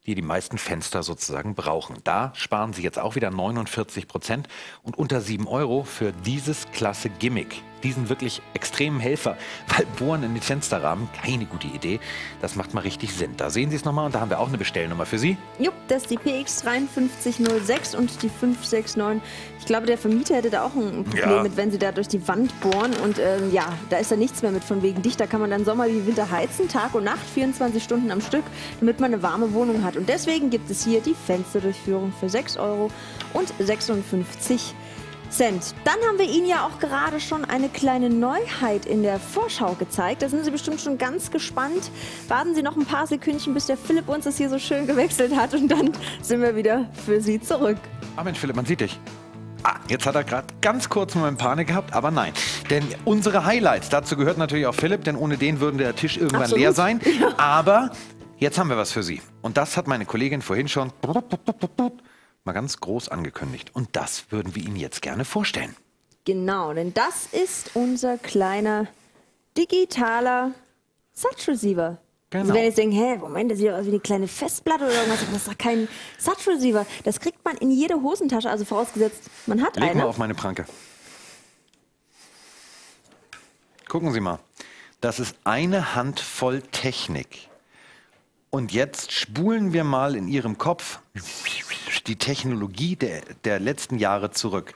die die meisten Fenster sozusagen brauchen. Da sparen Sie jetzt auch wieder neunundvierzig Prozent und unter sieben Euro für dieses klasse Gimmick, diesen wirklich extremen Helfer, weil Bohren in den Fensterrahmen, keine gute Idee, das macht mal richtig Sinn. Da sehen Sie es nochmal und da haben wir auch eine Bestellnummer für Sie. Jupp, das ist die P X fünf drei null sechs und die fünf sechs neun. Ich glaube, der Vermieter hätte da auch ein Problem ja. mit, wenn Sie da durch die Wand bohren und ähm, ja, da ist ja nichts mehr mit von wegen dicht. Da kann man dann Sommer wie Winter heizen, Tag und Nacht, vierundzwanzig Stunden am Stück, damit man eine warme Wohnung hat. Und deswegen gibt es hier die Fensterdurchführung für sechs Euro und sechsundfünfzig Cent. Dann haben wir Ihnen ja auch gerade schon eine kleine Neuheit in der Vorschau gezeigt. Da sind Sie bestimmt schon ganz gespannt. Warten Sie noch ein paar Sekündchen, bis der Philipp uns das hier so schön gewechselt hat. Und dann sind wir wieder für Sie zurück. Ah Mensch, Philipp, man sieht dich. Ah, jetzt hat er gerade ganz kurz einen Moment Panik gehabt, aber nein. Denn unsere Highlights, dazu gehört natürlich auch Philipp, denn ohne den würde der Tisch irgendwann Absolut. leer sein. Ja. Aber jetzt haben wir was für Sie. Und das hat meine Kollegin vorhin schon mal ganz groß angekündigt. Und das würden wir Ihnen jetzt gerne vorstellen. Genau, denn das ist unser kleiner digitaler Satzreceiver. Genau. Sie werden jetzt denken, hä, Moment, das sieht aus wie eine kleine Festplatte oder irgendwas. Das ist doch kein Satzreceiver. Das kriegt man in jede Hosentasche, also vorausgesetzt, man hat eine. Leg mal auf meine Pranke. Gucken Sie mal. Das ist eine Handvoll Technik. Und jetzt spulen wir mal in Ihrem Kopf die Technologie der, der letzten Jahre zurück.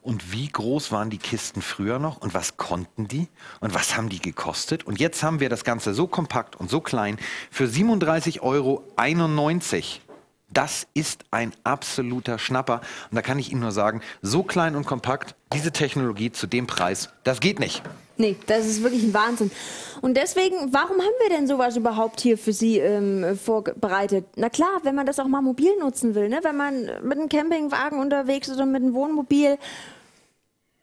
Und wie groß waren die Kisten früher noch und was konnten die und was haben die gekostet? Und jetzt haben wir das Ganze so kompakt und so klein für siebenunddreißig Euro einundneunzig. Das ist ein absoluter Schnapper. Und da kann ich Ihnen nur sagen, so klein und kompakt, diese Technologie zu dem Preis, das geht nicht. Nee, das ist wirklich ein Wahnsinn. Und deswegen, warum haben wir denn sowas überhaupt hier für Sie ähm, vorbereitet? Na klar, wenn man das auch mal mobil nutzen will, ne? Wenn man mit einem Campingwagen unterwegs ist oder mit einem Wohnmobil.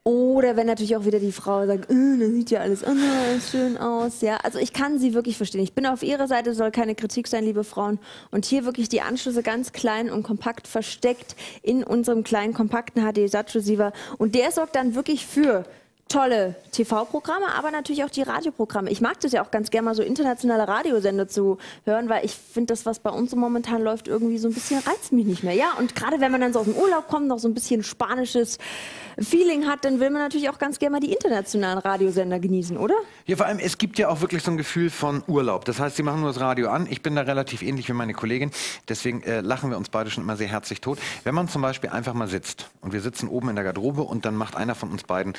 Oder wenn natürlich auch wieder die Frau sagt, äh, das sieht ja alles anders schön aus. Ja, also ich kann Sie wirklich verstehen. Ich bin auf Ihrer Seite, soll keine Kritik sein, liebe Frauen. Und hier wirklich die Anschlüsse ganz klein und kompakt versteckt in unserem kleinen, kompakten H D-Satzreceiver. Und der sorgt dann wirklich für tolle T V-Programme, aber natürlich auch die Radioprogramme. Ich mag das ja auch ganz gerne mal so internationale Radiosender zu hören, weil ich finde, das, was bei uns so momentan läuft, irgendwie so ein bisschen reizt mich nicht mehr. Ja, und gerade wenn man dann so aus dem Urlaub kommt, noch so ein bisschen spanisches Feeling hat, dann will man natürlich auch ganz gerne mal die internationalen Radiosender genießen, oder? Ja, vor allem, es gibt ja auch wirklich so ein Gefühl von Urlaub. Das heißt, Sie machen nur das Radio an. Ich bin da relativ ähnlich wie meine Kollegin. Deswegen äh, lachen wir uns beide schon immer sehr herzlich tot. Wenn man zum Beispiel einfach mal sitzt und wir sitzen oben in der Garderobe und dann macht einer von uns beiden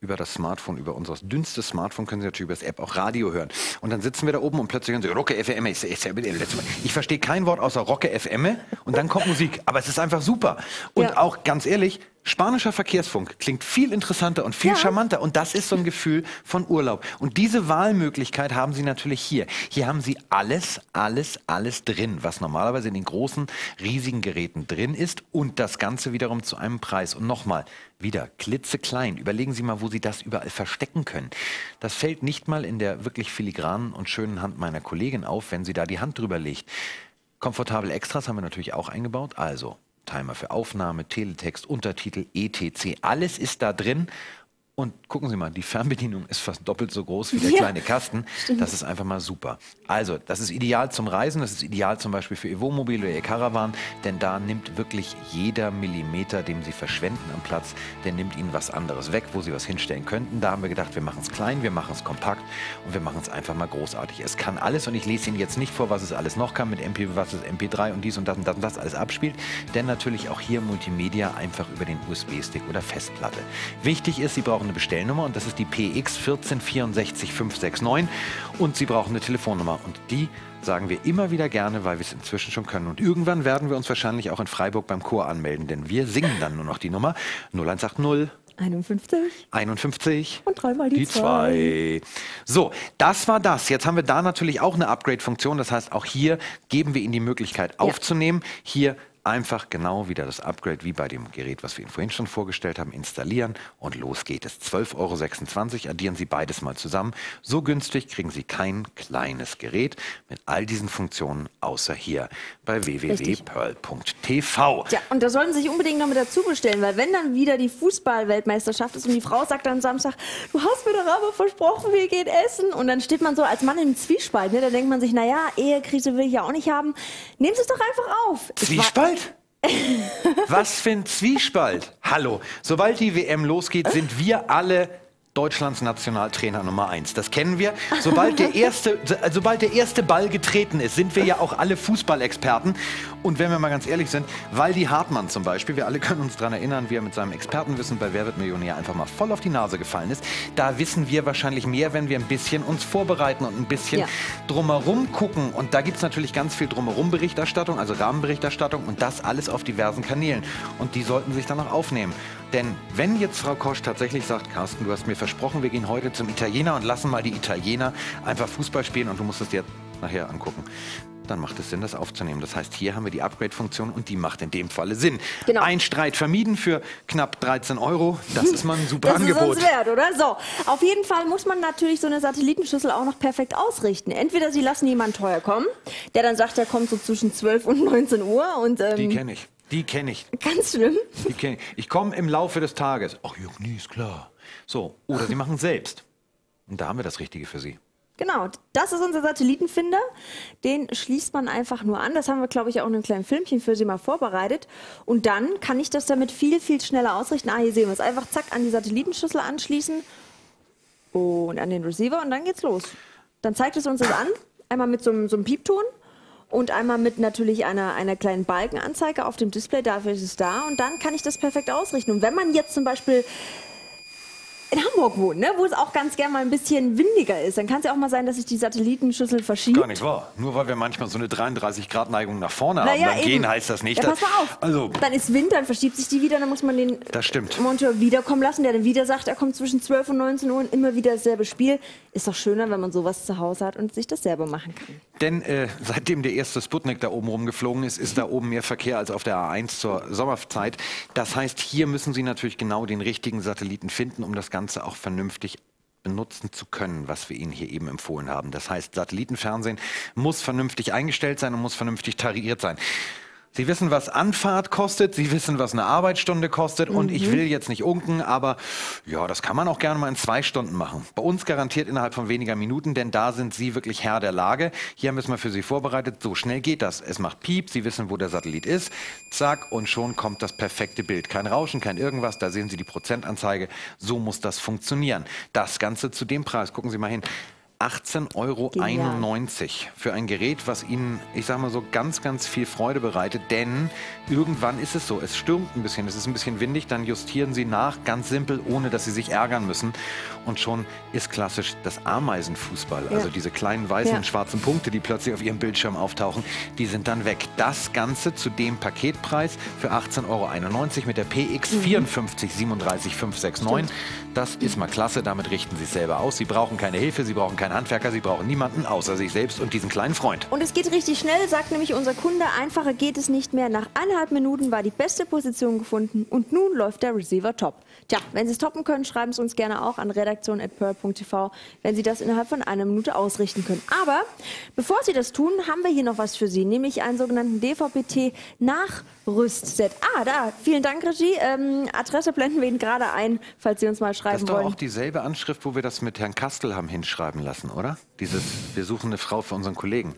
über das Smartphone, über unser dünnstes Smartphone können Sie natürlich über das App auch Radio hören. Und dann sitzen wir da oben und plötzlich hören Sie Rocke F M. Ich verstehe kein Wort außer Rocke F M und dann kommt Musik. Aber es ist einfach super. Und ja, auch ganz ehrlich, spanischer Verkehrsfunk klingt viel interessanter und viel ja. charmanter. Und das ist so ein Gefühl von Urlaub. Und diese Wahlmöglichkeit haben Sie natürlich hier. Hier haben Sie alles, alles, alles drin, was normalerweise in den großen, riesigen Geräten drin ist. Und das Ganze wiederum zu einem Preis. Und nochmal, wieder klitzeklein. Überlegen Sie mal, wo Sie das überall verstecken können. Das fällt nicht mal in der wirklich filigranen und schönen Hand meiner Kollegin auf, wenn sie da die Hand drüber legt. Komfortable Extras haben wir natürlich auch eingebaut. Also Timer für Aufnahme, Teletext, Untertitel, et cetera. Alles ist da drin. Und gucken Sie mal, die Fernbedienung ist fast doppelt so groß wie der ja. kleine Kasten. Stimmt. Das ist einfach mal super. Also, das ist ideal zum Reisen. Das ist ideal zum Beispiel für Ihr Wohnmobil oder Ihr Caravan. Denn da nimmt wirklich jeder Millimeter, den Sie verschwenden am Platz, der nimmt Ihnen was anderes weg, wo Sie was hinstellen könnten. Da haben wir gedacht, wir machen es klein, wir machen es kompakt und wir machen es einfach mal großartig. Es kann alles und ich lese Ihnen jetzt nicht vor, was es alles noch kann mit M P, was es M P drei und dies und das und das und das alles abspielt. Denn natürlich auch hier Multimedia einfach über den U S B-Stick oder Festplatte. Wichtig ist, Sie brauchen eine Bestellnummer und das ist die P X eins vier sechs vier fünf sechs neun und Sie brauchen eine Telefonnummer und die sagen wir immer wieder gerne, weil wir es inzwischen schon können. Und irgendwann werden wir uns wahrscheinlich auch in Freiburg beim Chor anmelden, denn wir singen dann nur noch die Nummer null eins acht null einundfünfzig einundfünfzig und dreimal die zwei. So, das war das. Jetzt haben wir da natürlich auch eine Upgrade-Funktion, das heißt auch hier geben wir Ihnen die Möglichkeit aufzunehmen, hier Einfach genau wieder das Upgrade wie bei dem Gerät, was wir Ihnen vorhin schon vorgestellt haben, installieren und los geht es. zwölf Euro sechsundzwanzig, addieren Sie beides mal zusammen. So günstig kriegen Sie kein kleines Gerät mit all diesen Funktionen, außer hier bei w w w punkt pearl punkt t v. Ja, und da sollten Sie sich unbedingt noch mit dazu bestellen, weil wenn dann wieder die Fußball-Weltmeisterschaft ist und die Frau sagt am Samstag, du hast mir doch aber versprochen, wir gehen essen. Und dann steht man so als Mann im Zwiespalt, ne? Da denkt man sich, naja, Ehekrise will ich ja auch nicht haben. Nehmen Sie es doch einfach auf. Zwiespalt? Was für ein Zwiespalt? Hallo, sobald die W M losgeht, sind wir alle Deutschlands Nationaltrainer Nummer eins. Das kennen wir. Sobald der erste, sobald der erste Ball getreten ist, sind wir ja auch alle Fußballexperten. Und wenn wir mal ganz ehrlich sind, Waldi Hartmann zum Beispiel, wir alle können uns daran erinnern, wie er mit seinem Expertenwissen bei Wer wird Millionär einfach mal voll auf die Nase gefallen ist. Da wissen wir wahrscheinlich mehr, wenn wir ein bisschen uns vorbereiten und ein bisschen ja. drumherum gucken. Und da gibt es natürlich ganz viel drumherum Berichterstattung, also Rahmenberichterstattung und das alles auf diversen Kanälen. Und die sollten sich dann auch aufnehmen. Denn wenn jetzt Frau Kosch tatsächlich sagt, Carsten, du hast mir versprochen, wir gehen heute zum Italiener und lassen mal die Italiener einfach Fußball spielen und du musst es dir nachher angucken, dann macht es Sinn, das aufzunehmen. Das heißt, hier haben wir die Upgrade-Funktion und die macht in dem Falle Sinn. Genau. Ein Streit vermieden für knapp dreizehn Euro. Das ist mal ein super das Angebot. Das ist uns wert, oder? So, auf jeden Fall muss man natürlich so eine Satellitenschüssel auch noch perfekt ausrichten. Entweder Sie lassen jemanden teuer kommen, der dann sagt, er kommt so zwischen zwölf und neunzehn Uhr. Und, ähm, die kenne ich. Die kenne ich. Ganz schlimm. Die kenn ich ich komme im Laufe des Tages. Ach, Jürgen, nee, ist klar. So, oder Sie machen es selbst. Und da haben wir das Richtige für Sie. Genau, das ist unser Satellitenfinder. Den schließt man einfach nur an. Das haben wir, glaube ich, auch in einem kleinen Filmchen für Sie mal vorbereitet. Und dann kann ich das damit viel, viel schneller ausrichten. Ah, hier sehen wir es. Einfach zack an die Satellitenschüssel anschließen und an den Receiver und dann geht's los. Dann zeigt es uns das an, einmal mit so einem, so einem Piepton. Und einmal mit natürlich einer, einer kleinen Balkenanzeige auf dem Display, dafür ist es da. Und dann kann ich das perfekt ausrichten. Und wenn man jetzt zum Beispiel in Hamburg wohnt, ne, wo es auch ganz gerne mal ein bisschen windiger ist, dann kann es ja auch mal sein, dass sich die Satellitenschüssel verschiebt. Gar nicht wahr. Nur weil wir manchmal so eine dreiunddreißig Grad Neigung nach vorne Na haben, ja, dann eben. gehen heißt das nicht. Ja, pass mal auf. Also, dann ist Wind, dann verschiebt sich die wieder, dann muss man den das stimmt. Monteur wiederkommen lassen, der dann wieder sagt, er kommt zwischen zwölf und neunzehn Uhr und immer wieder dasselbe Spiel. Ist doch schöner, wenn man sowas zu Hause hat und sich das selber machen kann. Denn äh, seitdem der erste Sputnik da oben rumgeflogen ist, ist da oben mehr Verkehr als auf der A eins zur Sommerzeit. Das heißt, hier müssen Sie natürlich genau den richtigen Satelliten finden, um das Ganze Ganze auch vernünftig benutzen zu können, was wir Ihnen hier eben empfohlen haben. Das heißt, Satellitenfernsehen muss vernünftig eingestellt sein und muss vernünftig tariert sein. Sie wissen, was Anfahrt kostet, Sie wissen, was eine Arbeitsstunde kostet. Mhm. Und ich will jetzt nicht unken, aber ja, das kann man auch gerne mal in zwei Stunden machen. Bei uns garantiert innerhalb von weniger Minuten, denn da sind Sie wirklich Herr der Lage. Hier haben wir es mal für Sie vorbereitet. So schnell geht das. Es macht Piep, Sie wissen, wo der Satellit ist. Zack, und schon kommt das perfekte Bild. Kein Rauschen, kein irgendwas. Da sehen Sie die Prozentanzeige. So muss das funktionieren. Das Ganze zu dem Preis. Gucken Sie mal hin. achtzehn Euro einundneunzig für ein Gerät, was Ihnen, ich sag mal so, ganz, ganz viel Freude bereitet. Denn irgendwann ist es so, es stürmt ein bisschen, es ist ein bisschen windig, dann justieren Sie nach, ganz simpel, ohne dass Sie sich ärgern müssen. Und schon ist klassisch das Ameisenfußball, ja. also diese kleinen weißen ja. und schwarzen Punkte, die plötzlich auf Ihrem Bildschirm auftauchen, die sind dann weg. Das Ganze zu dem Paketpreis für achtzehn Euro einundneunzig mit der P X mhm. vier vier fünf drei sieben fünf sechs neun. Das ist mal klasse, damit richten Sie es selber aus. Sie brauchen keine Hilfe, Sie brauchen keine Handwerker, Sie brauchen niemanden außer sich selbst und diesen kleinen Freund. Und es geht richtig schnell, sagt nämlich unser Kunde. Einfacher geht es nicht mehr. Nach eineinhalb Minuten war die beste Position gefunden und nun läuft der Receiver top. Tja, wenn Sie es toppen können, schreiben Sie uns gerne auch an redaktion at pearl punkt t v, wenn Sie das innerhalb von einer Minute ausrichten können. Aber bevor Sie das tun, haben wir hier noch was für Sie, nämlich einen sogenannten D V B T-Nachrüstset. Ah, da, vielen Dank, Regie. Ähm, Adresse blenden wir Ihnen gerade ein, falls Sie uns mal schreiben wollen. Das ist doch wollen. auch dieselbe Anschrift, wo wir das mit Herrn Kastel haben hinschreiben lassen. Oder? Dieses, wir suchen eine Frau für unseren Kollegen.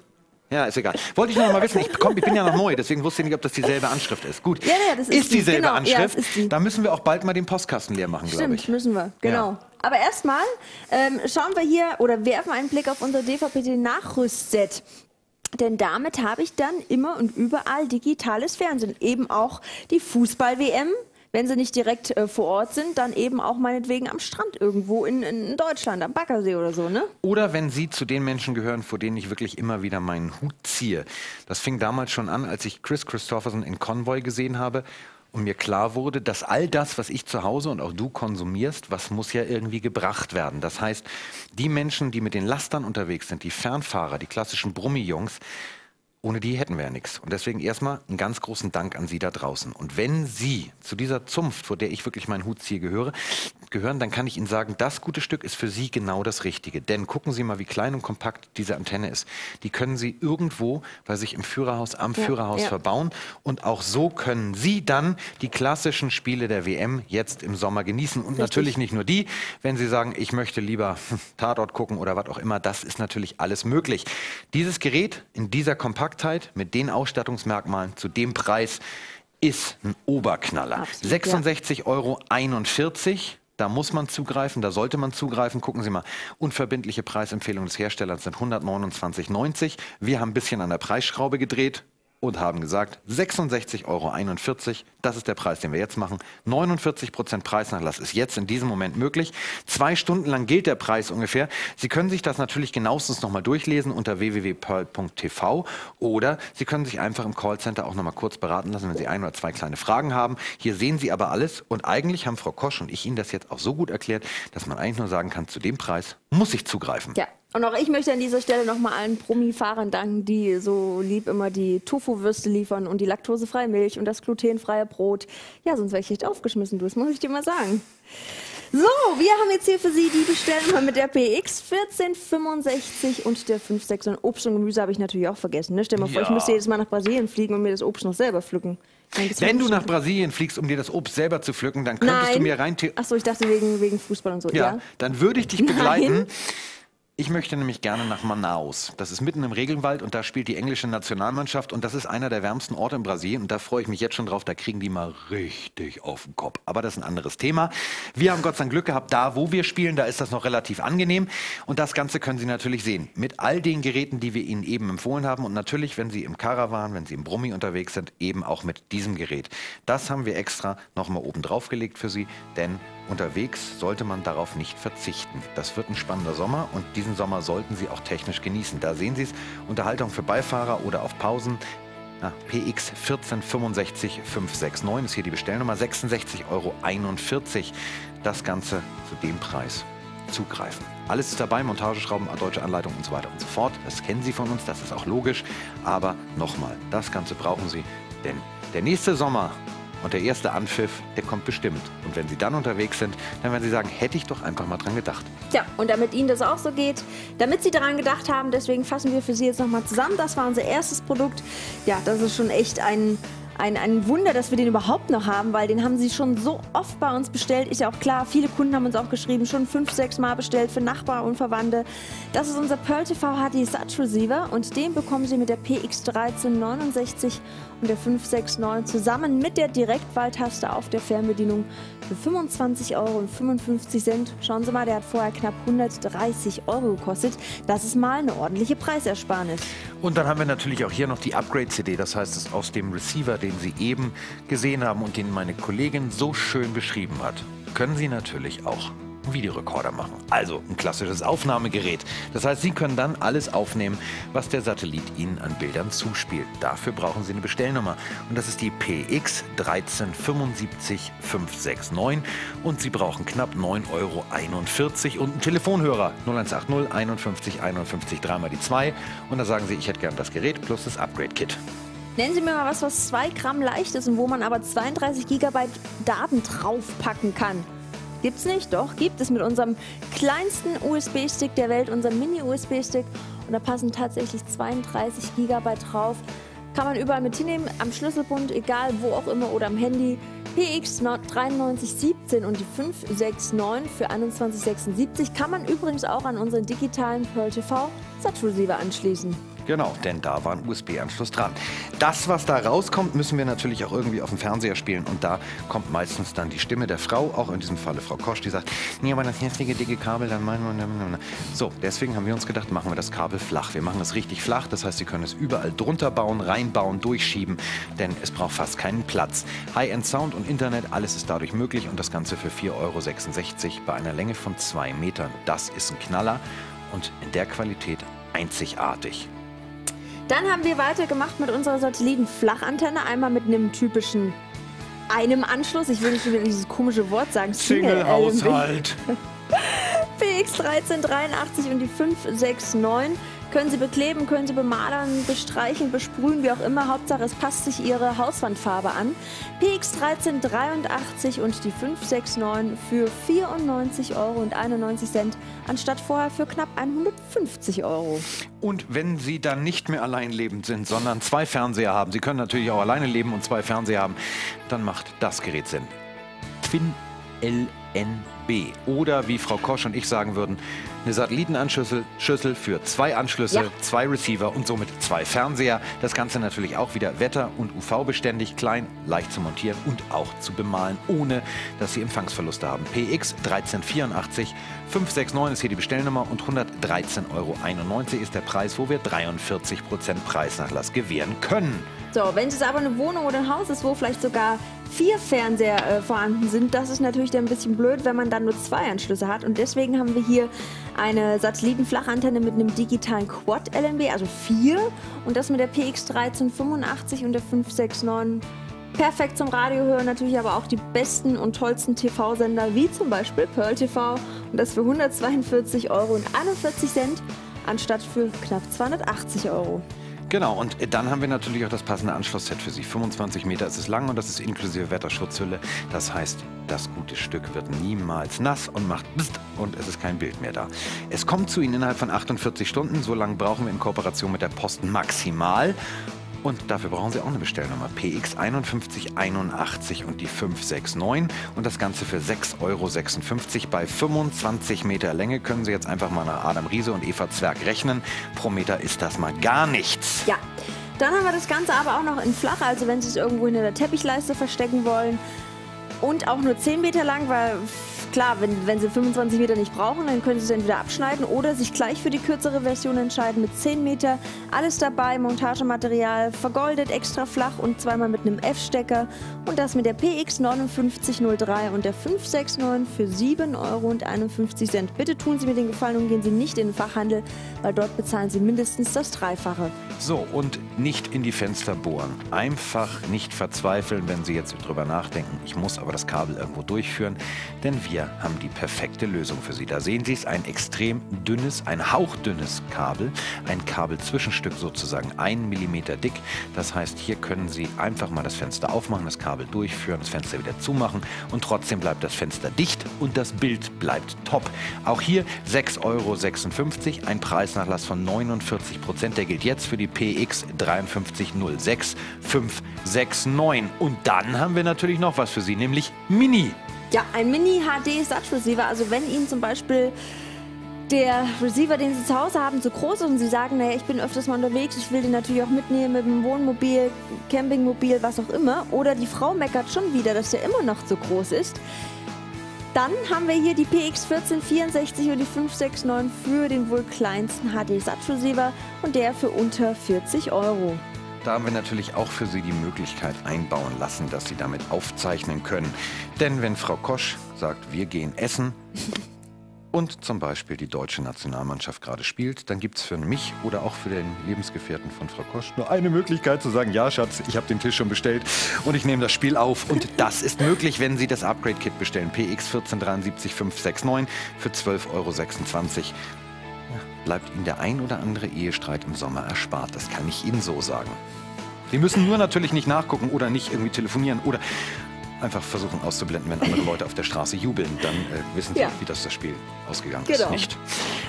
Ja, ist egal. Wollte ich nur noch mal wissen, ich, komm, ich bin ja noch neu, deswegen wusste ich nicht, ob das dieselbe Anschrift ist. Gut, ja, ja, das ist, ist dieselbe genau. Anschrift, ja, ist die. Da müssen wir auch bald mal den Postkasten leer machen, glaube ich. Stimmt, müssen wir, genau. Ja. Aber erstmal ähm, schauen wir hier oder werfen einen Blick auf unser D V B T-Nachrüstset. Denn damit habe ich dann immer und überall digitales Fernsehen, eben auch die Fußball-W M. Wenn sie nicht direkt äh, vor Ort sind, dann eben auch meinetwegen am Strand irgendwo in, in Deutschland, am Baggersee oder so, ne? Oder wenn Sie zu den Menschen gehören, vor denen ich wirklich immer wieder meinen Hut ziehe. Das fing damals schon an, als ich Chris Christopherson in Convoy gesehen habe und mir klar wurde, dass all das, was ich zu Hause und auch du konsumierst, was muss ja irgendwie gebracht werden. Das heißt, die Menschen, die mit den Lastern unterwegs sind, die Fernfahrer, die klassischen Brummi-Jungs, Ohne die hätten wir ja nichts. Und deswegen erstmal einen ganz großen Dank an Sie da draußen. Und wenn Sie zu dieser Zunft, vor der ich wirklich meinen Hut ziehe, gehöre, gehören, dann kann ich Ihnen sagen, das gute Stück ist für Sie genau das Richtige. Denn gucken Sie mal, wie klein und kompakt diese Antenne ist. Die können Sie irgendwo bei sich im Führerhaus, am ja, Führerhaus ja. verbauen. Und auch so können Sie dann die klassischen Spiele der W M jetzt im Sommer genießen. Und Richtig. natürlich nicht nur die. Wenn Sie sagen, ich möchte lieber Tatort gucken oder was auch immer, das ist natürlich alles möglich. Dieses Gerät in dieser Kompakt mit den Ausstattungsmerkmalen zu dem Preis ist ein Oberknaller. sechsundsechzig Euro einundvierzig. Da muss man zugreifen, da sollte man zugreifen. Gucken Sie mal, unverbindliche Preisempfehlung des Herstellers sind hundertneunundzwanzig Euro neunzig. Wir haben ein bisschen an der Preisschraube gedreht und haben gesagt, sechsundsechzig Euro einundvierzig, das ist der Preis, den wir jetzt machen. neunundvierzig Prozent Preisnachlass ist jetzt in diesem Moment möglich. Zwei Stunden lang gilt der Preis ungefähr. Sie können sich das natürlich genauestens nochmal durchlesen unter w w w punkt pearl punkt t v oder Sie können sich einfach im Callcenter auch nochmal kurz beraten lassen, wenn Sie ein oder zwei kleine Fragen haben. Hier sehen Sie aber alles und eigentlich haben Frau Kosch und ich Ihnen das jetzt auch so gut erklärt, dass man eigentlich nur sagen kann, zu dem Preis muss ich zugreifen. Ja. Und auch ich möchte an dieser Stelle nochmal allen Promi-Fahrern danken, die so lieb immer die Tofu-Würste liefern und die laktosefreie Milch und das glutenfreie Brot. Ja, sonst wäre ich echt aufgeschmissen, du, das muss ich dir mal sagen. So, wir haben jetzt hier für Sie die Bestellnummer mit der P X vierzehn fünfundsechzig und der fünf sechs. Und Obst und Gemüse habe ich natürlich auch vergessen. Ne? Stell dir mal vor, ja. ich müsste jedes Mal nach Brasilien fliegen und mir das Obst noch selber pflücken. Wenn du nach Brasilien fliegst, um dir das Obst selber zu pflücken, dann könntest Nein. du mir rein... Achso, ich dachte wegen, wegen Fußball und so. Ja, ja. Dann würde ich dich begleiten. Nein. Ich möchte nämlich gerne nach Manaus. Das ist mitten im Regenwald und da spielt die englische Nationalmannschaft. Und das ist einer der wärmsten Orte in Brasilien. Und da freue ich mich jetzt schon drauf. Da kriegen die mal richtig auf den Kopf. Aber das ist ein anderes Thema. Wir haben Gott sei Dank Glück gehabt. Da, wo wir spielen, da ist das noch relativ angenehm. Und das Ganze können Sie natürlich sehen. Mit all den Geräten, die wir Ihnen eben empfohlen haben. Und natürlich, wenn Sie im Caravan, wenn Sie im Brummi unterwegs sind, eben auch mit diesem Gerät. Das haben wir extra nochmal oben drauf gelegt für Sie. Denn unterwegs sollte man darauf nicht verzichten. Das wird ein spannender Sommer. Und diesen Sommer sollten Sie auch technisch genießen. Da sehen Sie es, Unterhaltung für Beifahrer oder auf Pausen. Na, P X vierzehn fünfundsechzig fünf sechs neun ist hier die Bestellnummer, sechsundsechzig Euro einundvierzig. Das Ganze zu dem Preis zugreifen. Alles ist dabei, Montageschrauben, deutsche Anleitung und so weiter und so fort. Das kennen Sie von uns, das ist auch logisch. Aber nochmal, das Ganze brauchen Sie, denn der nächste Sommer und der erste Anpfiff, der kommt bestimmt. Und wenn Sie dann unterwegs sind, dann werden Sie sagen, hätte ich doch einfach mal dran gedacht. Ja, und damit Ihnen das auch so geht, damit Sie daran gedacht haben, deswegen fassen wir für Sie jetzt nochmal zusammen. Das war unser erstes Produkt. Ja, das ist schon echt ein... Ein, ein Wunder, dass wir den überhaupt noch haben, weil den haben Sie schon so oft bei uns bestellt. Ist ja auch klar, viele Kunden haben uns auch geschrieben, schon fünf, sechs Mal bestellt für Nachbar und Verwandte. Das ist unser Pearl T V H D Sat Receiver und den bekommen Sie mit der P X dreizehn neunundsechzig und der fünf sechs neun zusammen mit der Direktwahltaste auf der Fernbedienung für fünfundzwanzig Euro und fünfundfünfzig Cent. Schauen Sie mal, der hat vorher knapp hundertdreißig Euro gekostet. Das ist mal eine ordentliche Preisersparnis. Und dann haben wir natürlich auch hier noch die Upgrade-C D, das heißt, es ist aus dem Receiver, den Sie eben gesehen haben und den meine Kollegin so schön beschrieben hat, können Sie natürlich auch einen Videorekorder machen. Also ein klassisches Aufnahmegerät. Das heißt, Sie können dann alles aufnehmen, was der Satellit Ihnen an Bildern zuspielt. Dafür brauchen Sie eine Bestellnummer. Und das ist die P X dreizehn fünfundsiebzig fünf sechs neun. Und Sie brauchen knapp neun Euro einundvierzig und einen Telefonhörer. null eins acht null einundfünfzig einundfünfzig dreimal die zwei. Und da sagen Sie, ich hätte gern das Gerät plus das Upgrade-Kit. Nennen Sie mir mal was, was zwei Gramm leicht ist und wo man aber zweiunddreißig Gigabyte Daten draufpacken kann. Gibt's nicht? Doch, gibt es mit unserem kleinsten U S B-Stick der Welt, unserem Mini-U S B-Stick. Und da passen tatsächlich zweiunddreißig Gigabyte drauf. Kann man überall mit hinnehmen, am Schlüsselbund, egal wo auch immer oder am Handy. P X neun drei neun siebzehn und die fünf sechs neun für einundzwanzig sechsundsiebzig kann man übrigens auch an unseren digitalen Pearl T V Sat-Receiver anschließen. Genau, denn da war ein U S B-Anschluss dran. Das, was da rauskommt, müssen wir natürlich auch irgendwie auf dem Fernseher spielen. Und da kommt meistens dann die Stimme der Frau, auch in diesem Falle Frau Kosch, die sagt, nee, aber das heftige, dicke Kabel, dann meinen wir... So, deswegen haben wir uns gedacht, machen wir das Kabel flach. Wir machen es richtig flach, das heißt, Sie können es überall drunter bauen, reinbauen, durchschieben, denn es braucht fast keinen Platz. High-End-Sound und Internet, alles ist dadurch möglich und das Ganze für vier Euro sechsundsechzig bei einer Länge von zwei Metern. Das ist ein Knaller und in der Qualität einzigartig. Dann haben wir weitergemacht mit unserer Satellitenflachantenne, einmal mit einem typischen einem Anschluss. Ich will nicht wieder dieses komische Wort sagen. Single-Haushalt. P X dreizehn dreiundachtzig und die fünf sechs neun. Können Sie bekleben, können Sie bemalern, bestreichen, besprühen, wie auch immer. Hauptsache, es passt sich Ihre Hauswandfarbe an. P X eins drei acht drei und die fünf sechs neun für vierundneunzig Euro und einundneunzig Cent anstatt vorher für knapp hundertfünfzig Euro. Und wenn Sie dann nicht mehr alleinlebend sind, sondern zwei Fernseher haben, Sie können natürlich auch alleine leben und zwei Fernseher haben, dann macht das Gerät Sinn. Twin L N B. Oder wie Frau Kosch und ich sagen würden, eine Satellitenanschlüssel Schüssel für zwei Anschlüsse, ja. zwei Receiver und somit zwei Fernseher. Das Ganze natürlich auch wieder wetter- und U V-beständig, klein, leicht zu montieren und auch zu bemalen, ohne dass Sie Empfangsverluste haben. P X eins drei acht vier, fünf sechs neun ist hier die Bestellnummer und hundertdreizehn Euro einundneunzig ist der Preis, wo wir dreiundvierzig Prozent Preisnachlass gewähren können. So, wenn es aber eine Wohnung oder ein Haus ist, wo vielleicht sogar vier Fernseher äh, vorhanden sind, das ist natürlich dann ein bisschen blöd, wenn man dann nur zwei Anschlüsse hat. Und deswegen haben wir hier eine Satellitenflachantenne mit einem digitalen Quad L N B, also vier. Und das mit der P X eins drei acht fünf und der fünf sechs neun. Perfekt zum Radio hören, natürlich aber auch die besten und tollsten T V-Sender, wie zum Beispiel PEARL T V. Und das für hundertzweiundvierzig Euro und einundvierzig Cent anstatt für knapp zweihundertachtzig Euro. Genau, und dann haben wir natürlich auch das passende Anschlussset für Sie. fünfundzwanzig Meter ist es lang und das ist inklusive Wetterschutzhülle. Das heißt, das gute Stück wird niemals nass und macht Psst und es ist kein Bild mehr da. Es kommt zu Ihnen innerhalb von achtundvierzig Stunden. So lange brauchen wir in Kooperation mit der Post maximal. Und dafür brauchen Sie auch eine Bestellnummer. P X fünf eins acht eins und die fünf sechs neun. Und das Ganze für sechs Euro sechsundfünfzig. Bei fünfundzwanzig Meter Länge können Sie jetzt einfach mal nach Adam Riese und Eva Zwerg rechnen. Pro Meter ist das mal gar nichts. Ja, dann haben wir das Ganze aber auch noch in flach. Also wenn Sie es irgendwo hinter der Teppichleiste verstecken wollen. Und auch nur zehn Meter lang, weil klar, wenn, wenn Sie fünfundzwanzig Meter nicht brauchen, dann können Sie es entweder abschneiden oder sich gleich für die kürzere Version entscheiden mit zehn Meter. Alles dabei, Montagematerial, vergoldet, extra flach und zweimal mit einem F-Stecker. Und das mit der P X fünf neun null drei und der fünf sechs neun für sieben Euro und einundfünfzig Cent. Bitte tun Sie mir den Gefallen und gehen Sie nicht in den Fachhandel, weil dort bezahlen Sie mindestens das Dreifache. So, und nicht in die Fenster bohren. Einfach nicht verzweifeln, wenn Sie jetzt drüber nachdenken. Ich muss aber das Kabel irgendwo durchführen, denn wir haben die perfekte Lösung für Sie. Da sehen Sie es, ein extrem dünnes, ein hauchdünnes Kabel, ein Kabelzwischenstück sozusagen, ein Millimeter dick. Das heißt, hier können Sie einfach mal das Fenster aufmachen, das Kabel durchführen, das Fenster wieder zumachen und trotzdem bleibt das Fenster dicht und das Bild bleibt top. Auch hier sechs Euro sechsundfünfzig, ein Preisnachlass von neunundvierzig Prozent. Der gilt jetzt für die P X fünf drei null sechs fünf sechs neun. Und dann haben wir natürlich noch was für Sie, nämlich Mini. Ja, ein Mini H D Sat-Receiver, also wenn Ihnen zum Beispiel der Receiver, den Sie zu Hause haben, zu groß ist und Sie sagen, naja, ich bin öfters mal unterwegs, ich will den natürlich auch mitnehmen mit dem Wohnmobil, Campingmobil, was auch immer, oder die Frau meckert schon wieder, dass der immer noch zu groß ist, dann haben wir hier die P X eins vier sechs vier und die fünf sechs neun für den wohl kleinsten H D Sat-Receiver und der für unter vierzig Euro. Da haben wir natürlich auch für Sie die Möglichkeit einbauen lassen, dass Sie damit aufzeichnen können. Denn wenn Frau Kosch sagt, wir gehen essen und zum Beispiel die deutsche Nationalmannschaft gerade spielt, dann gibt es für mich oder auch für den Lebensgefährten von Frau Kosch nur eine Möglichkeit zu sagen, ja Schatz, ich habe den Tisch schon bestellt und ich nehme das Spiel auf. Und das ist möglich, wenn Sie das Upgrade-Kit bestellen. P X eins vier sieben drei fünf sechs neun für zwölf Euro sechsundzwanzig. Bleibt Ihnen der ein oder andere Ehestreit im Sommer erspart. Das kann ich Ihnen so sagen. Sie müssen nur natürlich nicht nachgucken oder nicht irgendwie telefonieren oder einfach versuchen auszublenden, wenn andere Leute auf der Straße jubeln. Dann äh, wissen Sie, ja, wie das, das Spiel ausgegangen genau. ist. Nicht.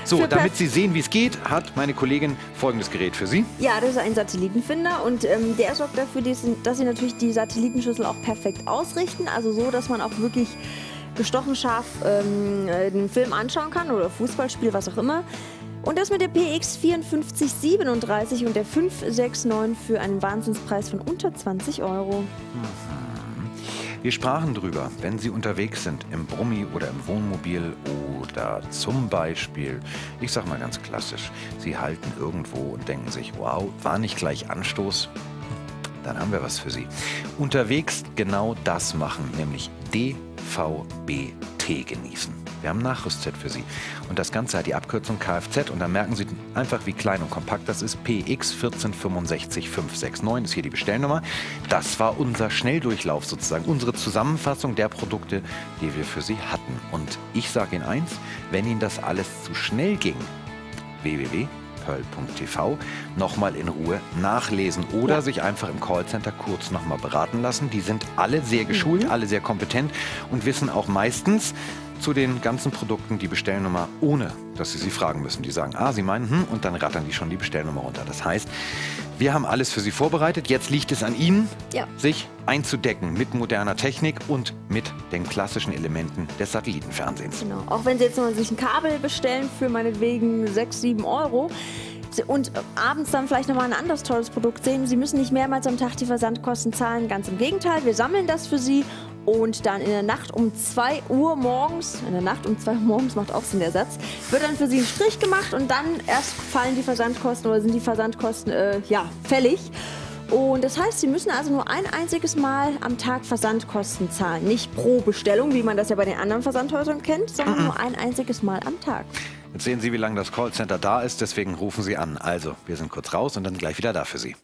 So, für damit Sie sehen, wie es geht, hat meine Kollegin folgendes Gerät für Sie. Ja, das ist ein Satellitenfinder und ähm, der sorgt dafür, dass Sie natürlich die Satellitenschüssel auch perfekt ausrichten. Also so, dass man auch wirklich gestochen scharf ähm, den Film anschauen kann oder Fußballspiel, was auch immer. Und das mit der P X fünf vier siebenunddreißig und der fünf sechs neun für einen Wahnsinnspreis von unter zwanzig Euro. Wir sprachen drüber, wenn Sie unterwegs sind, im Brummi oder im Wohnmobil oder zum Beispiel, ich sag mal ganz klassisch, Sie halten irgendwo und denken sich, wow, war nicht gleich Anstoß? Dann haben wir was für Sie. Unterwegs genau das machen, nämlich D V B T genießen. Wir haben ein Nachrüstset für Sie. Und das Ganze hat die Abkürzung K F Z. Und dann merken Sie einfach, wie klein und kompakt das ist. P X eins vier sechs fünf sechs neun ist hier die Bestellnummer. Das war unser Schnelldurchlauf sozusagen. Unsere Zusammenfassung der Produkte, die wir für Sie hatten. Und ich sage Ihnen eins, wenn Ihnen das alles zu schnell ging, w w w punkt pearl punkt t v www punkt pearl punkt tv nochmal in Ruhe nachlesen oder ja. sich einfach im Callcenter kurz nochmal beraten lassen. Die sind alle sehr geschult, mhm. alle sehr kompetent und wissen auch meistens zu den ganzen Produkten die Bestellnummer, ohne dass sie sie fragen müssen. Die sagen, ah, sie meinen, hm, und dann rattern die schon die Bestellnummer runter. Das heißt, wir haben alles für Sie vorbereitet. Jetzt liegt es an Ihnen, ja. sich einzudecken mit moderner Technik und mit den klassischen Elementen des Satellitenfernsehens. Genau. Auch wenn Sie jetzt mal sich ein Kabel bestellen für meinetwegen sechs, sieben Euro und abends dann vielleicht nochmal ein anderes tolles Produkt sehen, Sie müssen nicht mehrmals am Tag die Versandkosten zahlen. Ganz im Gegenteil, wir sammeln das für Sie. Und dann in der Nacht um zwei Uhr morgens, in der Nacht um zwei Uhr morgens macht auch Sinn der Satz, wird dann für Sie ein Strich gemacht und dann erst fallen die Versandkosten oder sind die Versandkosten äh, ja, fällig. Und das heißt, Sie müssen also nur ein einziges Mal am Tag Versandkosten zahlen. Nicht pro Bestellung, wie man das ja bei den anderen Versandhäusern kennt, sondern nur ein einziges Mal am Tag. Jetzt sehen Sie, wie lange das Callcenter da ist, deswegen rufen Sie an. Also, wir sind kurz raus und dann gleich wieder da für Sie.